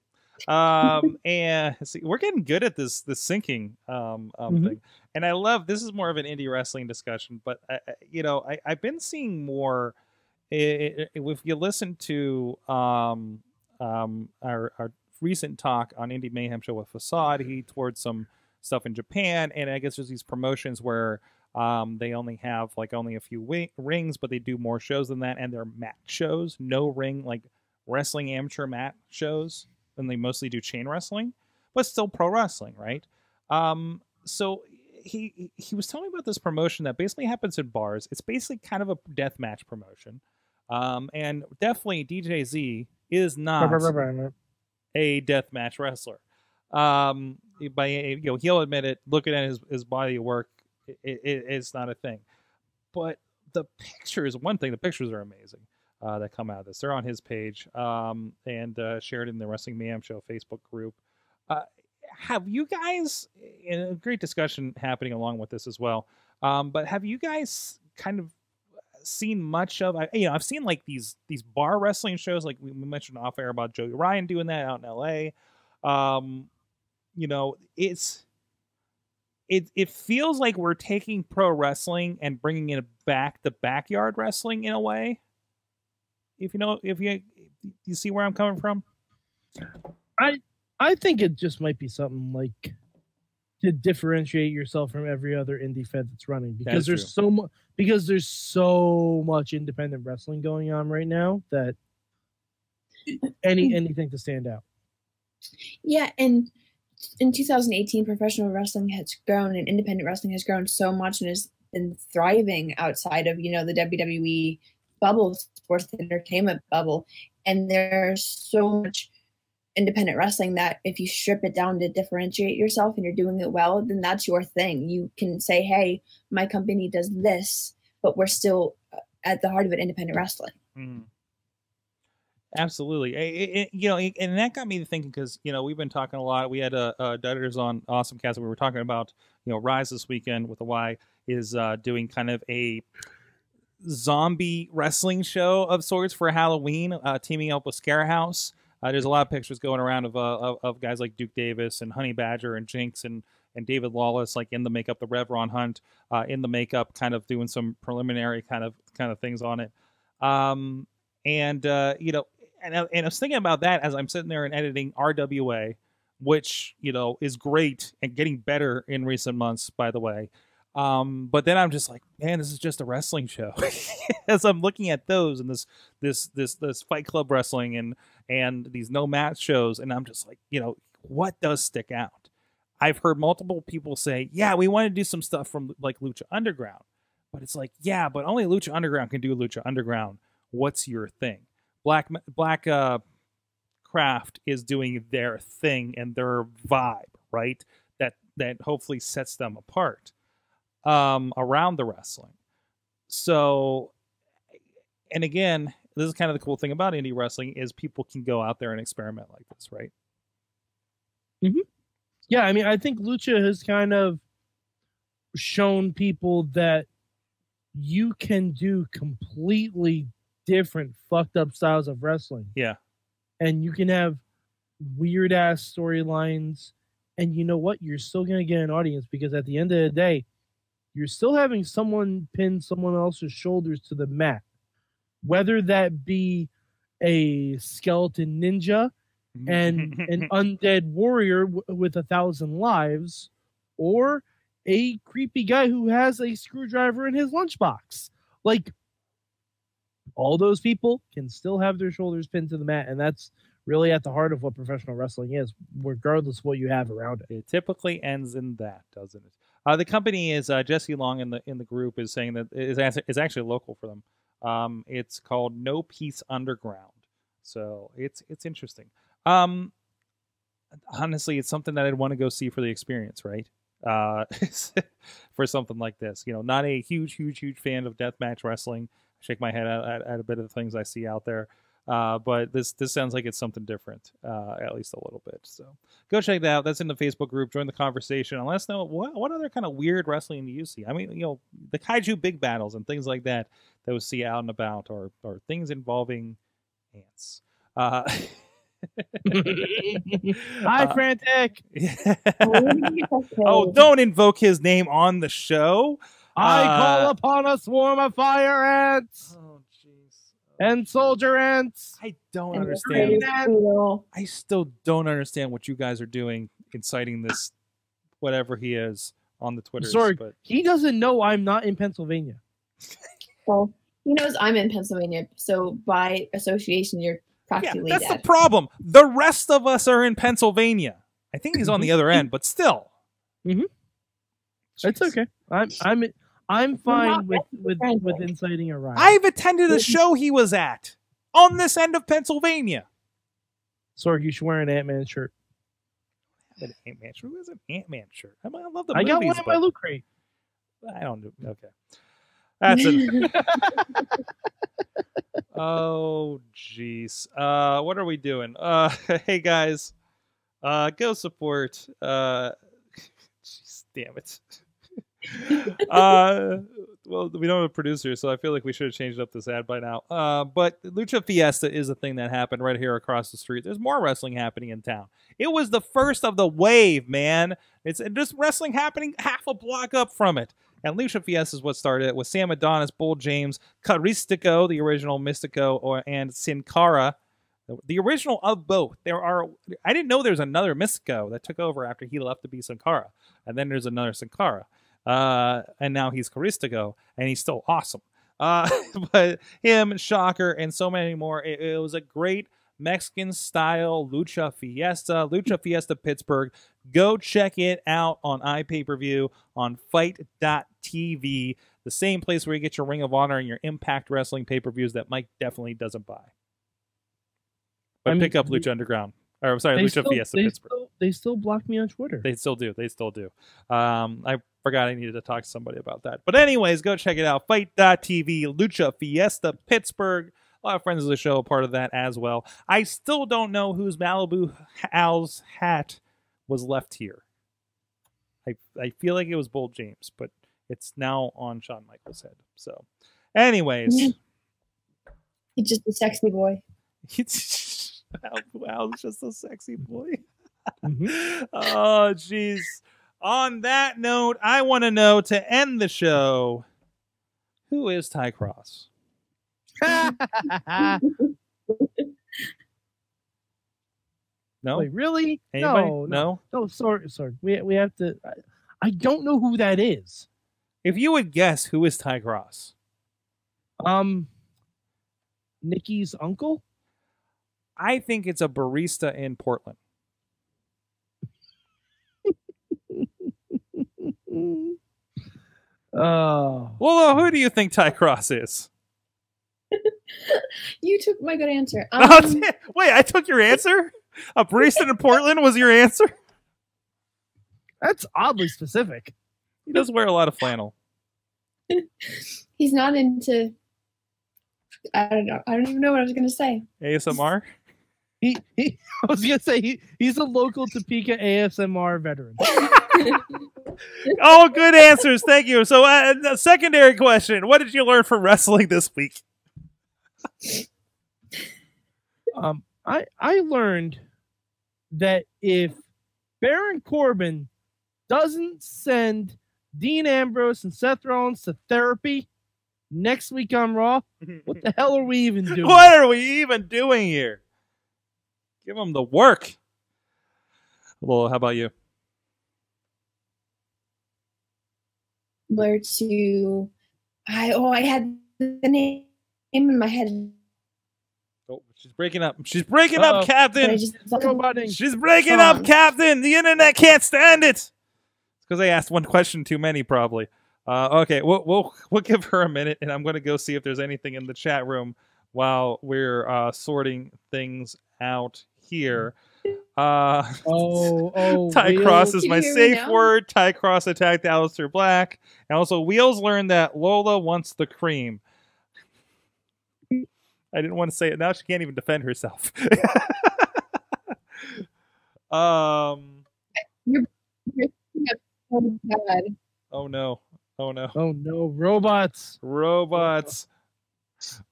Um, and see, we're getting good at this the syncing um, um mm-hmm. thing. And I love this is more of an indie wrestling discussion, but I, you know, I, I've been seeing more. It, it, if you listen to um um our our. recent talk on Indie Mayhem Show with Facade, he toured some stuff in Japan, and I guess there's these promotions where um they only have like only a few rings, but they do more shows than that, and they're mat shows, no ring, like wrestling amateur mat shows, and they mostly do chain wrestling, but still pro wrestling, right? Um so he he was telling me about this promotion that basically happens in bars. It's basically kind of a death match promotion, um and definitely D J Z is not a deathmatch wrestler. Um, by you know, he'll admit it. Looking at his, his body of work, it, it, it's not a thing. But the picture is one thing. The pictures are amazing uh, that come out of this. They're on his page um, and uh, shared in the Wrestling Mayhem Show Facebook group. Uh, have you guys, and a great discussion happening along with this as well, um, but have you guys kind of seen much of, you know, I've seen like these these bar wrestling shows, like we mentioned off air about Joey Ryan doing that out in L A. Um, you know, it's it it feels like we're taking pro wrestling and bringing it back to backyard wrestling in a way. If you know, if you you see where I'm coming from, I I think it just might be something like to differentiate yourself from every other indie fed that's running, because that's there's true. so much because there's so much independent wrestling going on right now that any anything to stand out. Yeah, and in two thousand eighteen, professional wrestling has grown and independent wrestling has grown so much and has been thriving outside of, you know, the W W E bubble, sports entertainment bubble, and there's so much independent wrestling that if you strip it down to differentiate yourself and you're doing it well, then that's your thing. You can say, hey, my company does this, but we're still at the heart of it, independent wrestling. Mm. Absolutely. It, it, you know, and that got me thinking, because, you know, we've been talking a lot. We had uh, uh, editors on Awesome Cast. We were talking about, you know, Rise this weekend with the Y is uh, doing kind of a zombie wrestling show of sorts for Halloween, uh, teaming up with Scarehouse. Uh, there's a lot of pictures going around of, uh, of of guys like Duke Davis and Honey Badger and Jinx and and David Lawless, like in the makeup, the Reverend Hunt uh, in the makeup, kind of doing some preliminary kind of kind of things on it. Um, and uh, you know, and I, and I was thinking about that as I'm sitting there and editing R W A, which, you know, is great and getting better in recent months, by the way. Um, but then I'm just like, man, this is just a wrestling show. As I'm looking at those and this, this, this, this Fight Club wrestling and, and these no match shows. And I'm just like, you know, what does stick out? I've heard multiple people say, yeah, we want to do some stuff from like Lucha Underground, but it's like, yeah, but only Lucha Underground can do Lucha Underground. What's your thing? Black, Black, uh, Craft is doing their thing and their vibe, right? That, that hopefully sets them apart. Um, around the wrestling. So, and again, this is kind of the cool thing about indie wrestling is people can go out there and experiment like this, right? Mm-hmm. Yeah, I mean, I think Lucha has kind of shown people that you can do completely different fucked up styles of wrestling. Yeah. And you can have weird ass storylines. And you know what? You're still going to get an audience, because at the end of the day, you're still having someone pin someone else's shoulders to the mat. Whether that be a skeleton ninja and an undead warrior w with a thousand lives, or a creepy guy who has a screwdriver in his lunchbox. Like, all those people can still have their shoulders pinned to the mat, and that's really at the heart of what professional wrestling is, regardless of what you have around it. It typically ends in that, doesn't it? Uh, the company is, uh, Jesse Long in the in the group is saying that it's, it's actually local for them. Um, it's called No Peace Underground. So it's it's interesting. Um, honestly, it's something that I'd want to go see for the experience, right? Uh, for something like this, you know, not a huge, huge, huge fan of deathmatch wrestling. I shake my head at, at a bit of the things I see out there. Uh, but this this sounds like it's something different, uh, at least a little bit. So go check that out. That's in the Facebook group. Join the conversation and let us know what, what other kind of weird wrestling do you see. I mean, you know, the kaiju big battles and things like that that we see out and about, or or things involving ants. Uh, Hi, uh, Frantic. Yeah. Oh, don't invoke his name on the show. I uh, call upon a swarm of fire ants. Oh, and soldier ants. I don't and understand. I still don't understand what you guys are doing, inciting this, whatever he is, on the Twitter. Sorry, but he doesn't know I'm not in Pennsylvania. Well, he knows I'm in Pennsylvania, so by association, you're practically yeah, that's dead. The problem. The rest of us are in Pennsylvania. I think he's on the other end, but still. Mm-hmm. It's okay. I'm I'm. In, I'm fine with, with, with inciting a riot. I've attended a show he was at on this end of Pennsylvania. Sorg, you should wear an Ant-Man shirt. An Ant-Man shirt? Who has an Ant-Man shirt? I, mean, I love the I movies, got one in my loot crate. I don't do Okay. That's it. Oh, jeez. Uh, what are we doing? Uh, hey, guys. Uh, go support. Uh, geez, damn it. uh well, we don't have a producer, so I feel like we should have changed up this ad by now. Uh but Lucha Fiesta is a thing that happened right here across the street. There's more wrestling happening in town. It was the first of the wave, man. It's just wrestling happening half a block up from it. And Lucha Fiesta is what started it, with Sam Adonis, Bull James, Caristico, the original Mystico, or and Sin Cara, the original of both. There are I didn't know there's another Mystico that took over after he left to be Sin Cara. And then there's another Sin Cara. Uh, and now he's Caristico, and he's still awesome. Uh, but him, Shocker, and so many more. It, it was a great Mexican-style Lucha Fiesta. Lucha Fiesta Pittsburgh. Go check it out on iPay-Per-View on Fight dot T V, the same place where you get your Ring of Honor and your Impact Wrestling pay-per-views that Mike definitely doesn't buy. But I mean, pick up Lucha Underground. Or, I'm sorry, Lucha still, Fiesta they Pittsburgh. Still, they still block me on Twitter. They still do. They still do. Um, I forgot I needed to talk to somebody about that. But anyways, go check it out. Fight dot T V, Lucha Fiesta Pittsburgh. A lot of friends of the show are part of that as well. I still don't know whose Malibu Al's hat was left here. I, I feel like it was Bull James, but it's now on Shawn Michaels' head. So anyways. He's just a sexy boy. Al's just a sexy boy. Mm-hmm. Oh, jeez. On that note, I want to know, to end the show, who is Ty Cross? No, wait, really? Anybody? No, no, no, no. Sorry, sorry. We we have to. I, I don't know who that is. If you would guess, who is Ty Cross? Um, Nikki's uncle. I think it's a barista in Portland. Oh. Well, who do you think Ty Cross is? You took my good answer. Um, oh, wait, I took your answer? A barista in Portland was your answer? That's oddly specific. He does wear a lot of flannel. He's not into I don't know. I don't even know what I was going to say. A S M R? He, he, I was going to say he, he's a local Topeka A S M R veteran. Oh, good answers. Thank you. So uh, secondary question. What did you learn from wrestling this week? um, I, I learned that if Baron Corbin doesn't send Dean Ambrose and Seth Rollins to therapy next week on Raw, what the hell are we even doing? What are we even doing here? Give them the work. Well, how about you? Learn to, I oh, I had the name in my head. Oh, she's breaking up. She's breaking Uh-oh. up, Captain. Just, she's breaking up, Captain. The internet can't stand it. It's because I asked one question too many, probably. Uh, okay, we'll, we'll we'll give her a minute, and I'm going to go see if there's anything in the chat room while we're uh, sorting things out here. Uh, oh, oh, Ty Wheels. Cross is my safe word. Ty Cross attacked Aleister Black. And also, Wheels learned that Lola wants the cream. I didn't want to say it. Now she can't even defend herself. um. Oh, no. Oh, no. Oh, no. Robots. Robots.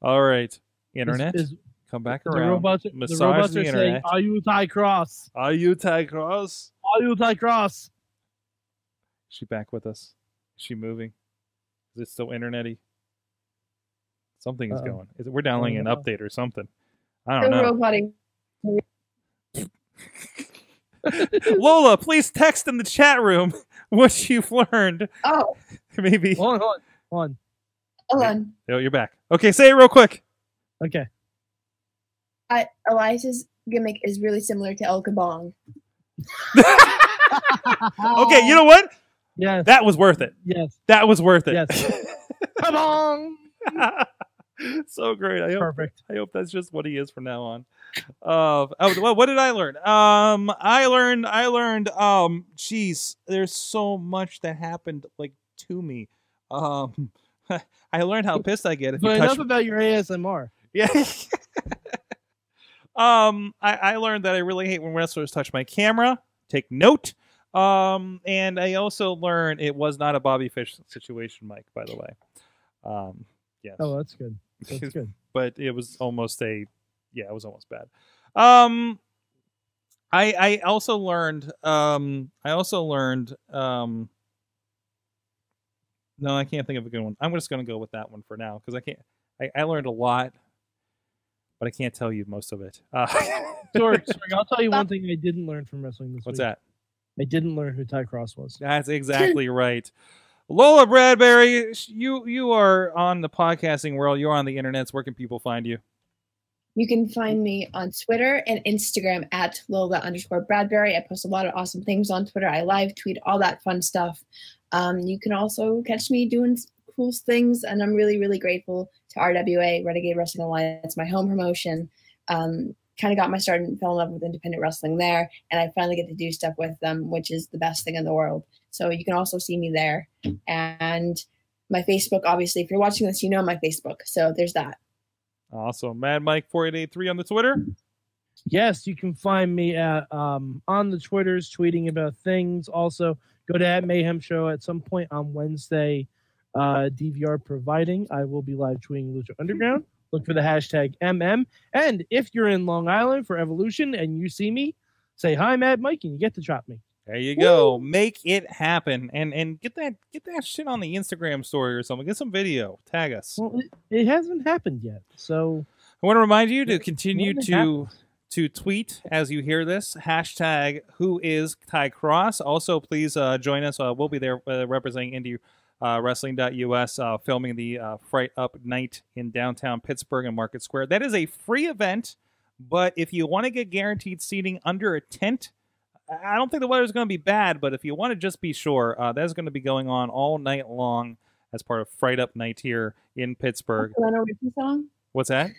All right. Internet. Is, is, Come back around. The robots, Massage the robots the are internet. saying, are you Ty Cross? Are you Ty Cross? Are you Ty Cross? Is she back with us? Is she moving? Is it still internet-y? Something is uh -oh. going. Is it, we're downloading an update or something. I don't know. Lola, please text in the chat room what you've learned. Oh. Maybe. Hold on. Hold on. Hold on. Oh, you're back. Okay, say it real quick. Okay. I, Elias's gimmick is really similar to El Kabong. Okay, you know what? Yes. That was worth it. Yes. That was worth it. Yes. Kabong. So great. I hope, perfect. I hope that's just what he is from now on. Uh, oh, well, what did I learn? Um, I learned, I learned, um, geez, there's so much that happened, like, to me. Um, I learned how pissed I get. If but you enough touch about your A S M R. Yeah. um, I, I learned that I really hate when wrestlers touch my camera. Take note. Um, and I also learned it was not a Bobby Fish situation, Mike, by the way. Um, Yes. Oh, that's good. That's good. But it was almost a, yeah, it was almost bad. Um, I I also learned. Um, I also learned. Um, no, I can't think of a good one. I'm just going to go with that one for now because I can't. I, I learned a lot, but I can't tell you most of it. Uh, sorry, sorry, I'll tell you one thing I didn't learn from wrestling this What's week. What's that? I didn't learn who Ty Cross was. That's exactly right. Lola Bradbury, you you are on the podcasting world. You're on the internet. Where can people find you? You can find me on Twitter and Instagram at Lola underscore Bradbury. I post a lot of awesome things on Twitter. I live tweet all that fun stuff. Um, you can also catch me doing cool things, and I'm really, really grateful to R W A, Renegade Wrestling Alliance. It's my home promotion. Um, kind of got my start and fell in love with independent wrestling there, and I finally get to do stuff with them, which is the best thing in the world. So you can also see me there. And my Facebook, obviously, if you're watching this, you know my Facebook. So there's that. Awesome. Mad Mike four eight eight three on the Twitter. Yes, you can find me at, um, on the Twitters tweeting about things. Also, go to at Mayhem Show at some point on Wednesday, uh, D V R providing. I will be live tweeting Lucha Underground. Look for the hashtag M M. And if you're in Long Island for Evolution and you see me, say hi, Mad Mike, and you get to chop me. There you go. Woo. Make it happen, and and get that get that shit on the Instagram story or something. Get some video. Tag us. Well, it, it hasn't happened yet, so I want to remind you to continue to to tweet as you hear this hashtag Who is Ty Cross. Also, please uh, join us. Uh, we'll be there uh, representing Indie Wrestling dot U S, uh, filming the uh, Fright Up Night in downtown Pittsburgh and Market Square. That is a free event, but if you want to get guaranteed seating under a tent. I don't think the weather is going to be bad, but if you want to just be sure, uh, that's going to be going on all night long as part of Fright Up Night here in Pittsburgh. Like the Lionel Richie song? What's that?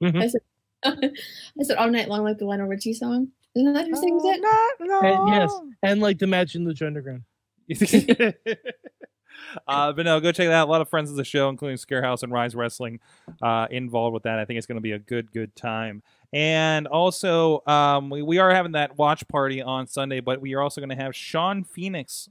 Mm-hmm. I, said, I said all night long like the Lionel Richie song. Isn't that who sings it? Not, no. And, yes, and like the match in Lucha Underground. Uh, but no, go check that out. A lot of friends of the show, including Scarehouse and Rise Wrestling, uh, involved with that. I think it's going to be a good, good time. And also, um, we, we are having that watch party on Sunday, but we are also going to have Shawn Phoenix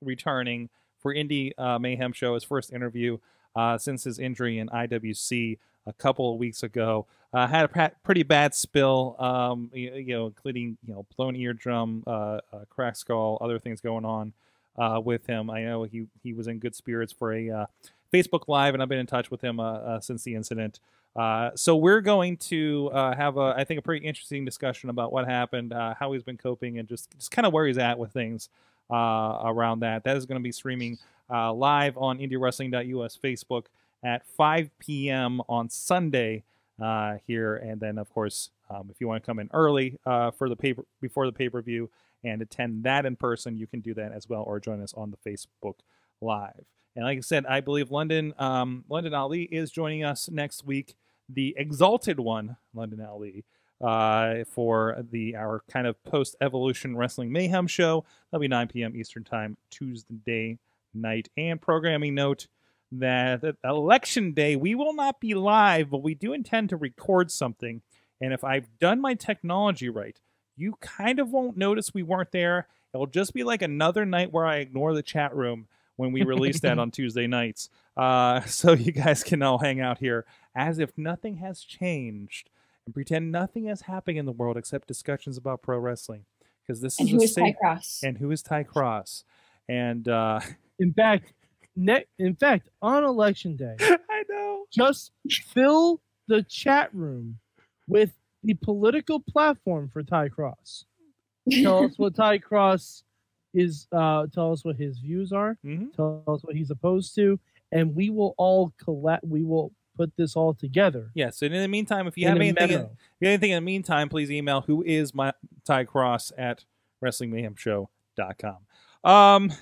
returning for Indie uh, Mayhem Show, his first interview uh, since his injury in I W C a couple of weeks ago. Uh, had a pretty bad spill, um, you, you know, including, you know, blown eardrum, uh, uh, cracked skull, other things going on uh, with him. I know he, he was in good spirits for a uh, Facebook Live, and I've been in touch with him uh, uh, since the incident. Uh, so we're going to uh, have, a, I think, a pretty interesting discussion about what happened, uh, how he's been coping, and just, just kind of where he's at with things uh, around that. That is going to be streaming uh, live on Indie Wrestling dot U S Facebook at five P M on Sunday. Uh, here, and then of course, um, if you want to come in early uh, for the paper before the pay-per-view and attend that in person, you can do that as well, or join us on the Facebook Live. And like I said, I believe London um, London Ali is joining us next week, the exalted one, London Ali, uh, for the our kind of post-Evolution Wrestling Mayhem show. That'll be nine P M Eastern Time Tuesday night. And programming note. That election day we will not be live, but we do intend to record something, and if I've done my technology right, you kind of won't notice we weren't there. It'll just be like another night where I ignore the chat room when we release that on Tuesday nights, uh so you guys can all hang out here as if nothing has changed and pretend nothing is happening in the world except discussions about pro wrestling, because this and is, who is safe... Ty Cross? And who is Ty Cross, and uh in fact Ne in fact, on election day, I know. Just fill the chat room with the political platform for Ty Cross. Tell us what Ty Cross is. Uh, tell us what his views are. Mm-hmm. Tell us what he's opposed to, and we will all collect. We will put this all together. Yes. And in the meantime, if you have anything, in, if you have anything in the meantime, please email who is my Ty Cross at wrestling mayhem show dot com. Um.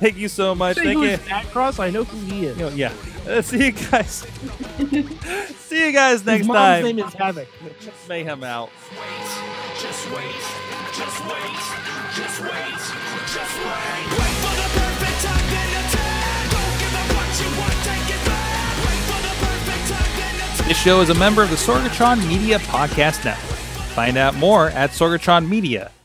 Thank you so much. Thank you. Matt Cross, I know who he is. You know, yeah. Uh, see you guys. See you guys next His mom's time. Name is Havoc. Mayhem out. Just wait. Just wait. Just wait. Just wait. Wait for the perfect time to attack. Don't give up what you want. Take it back. Wait for the perfect time to attack. This show is a member of the Sorgatron Media Podcast Network. Find out more at sorgatron media dot com.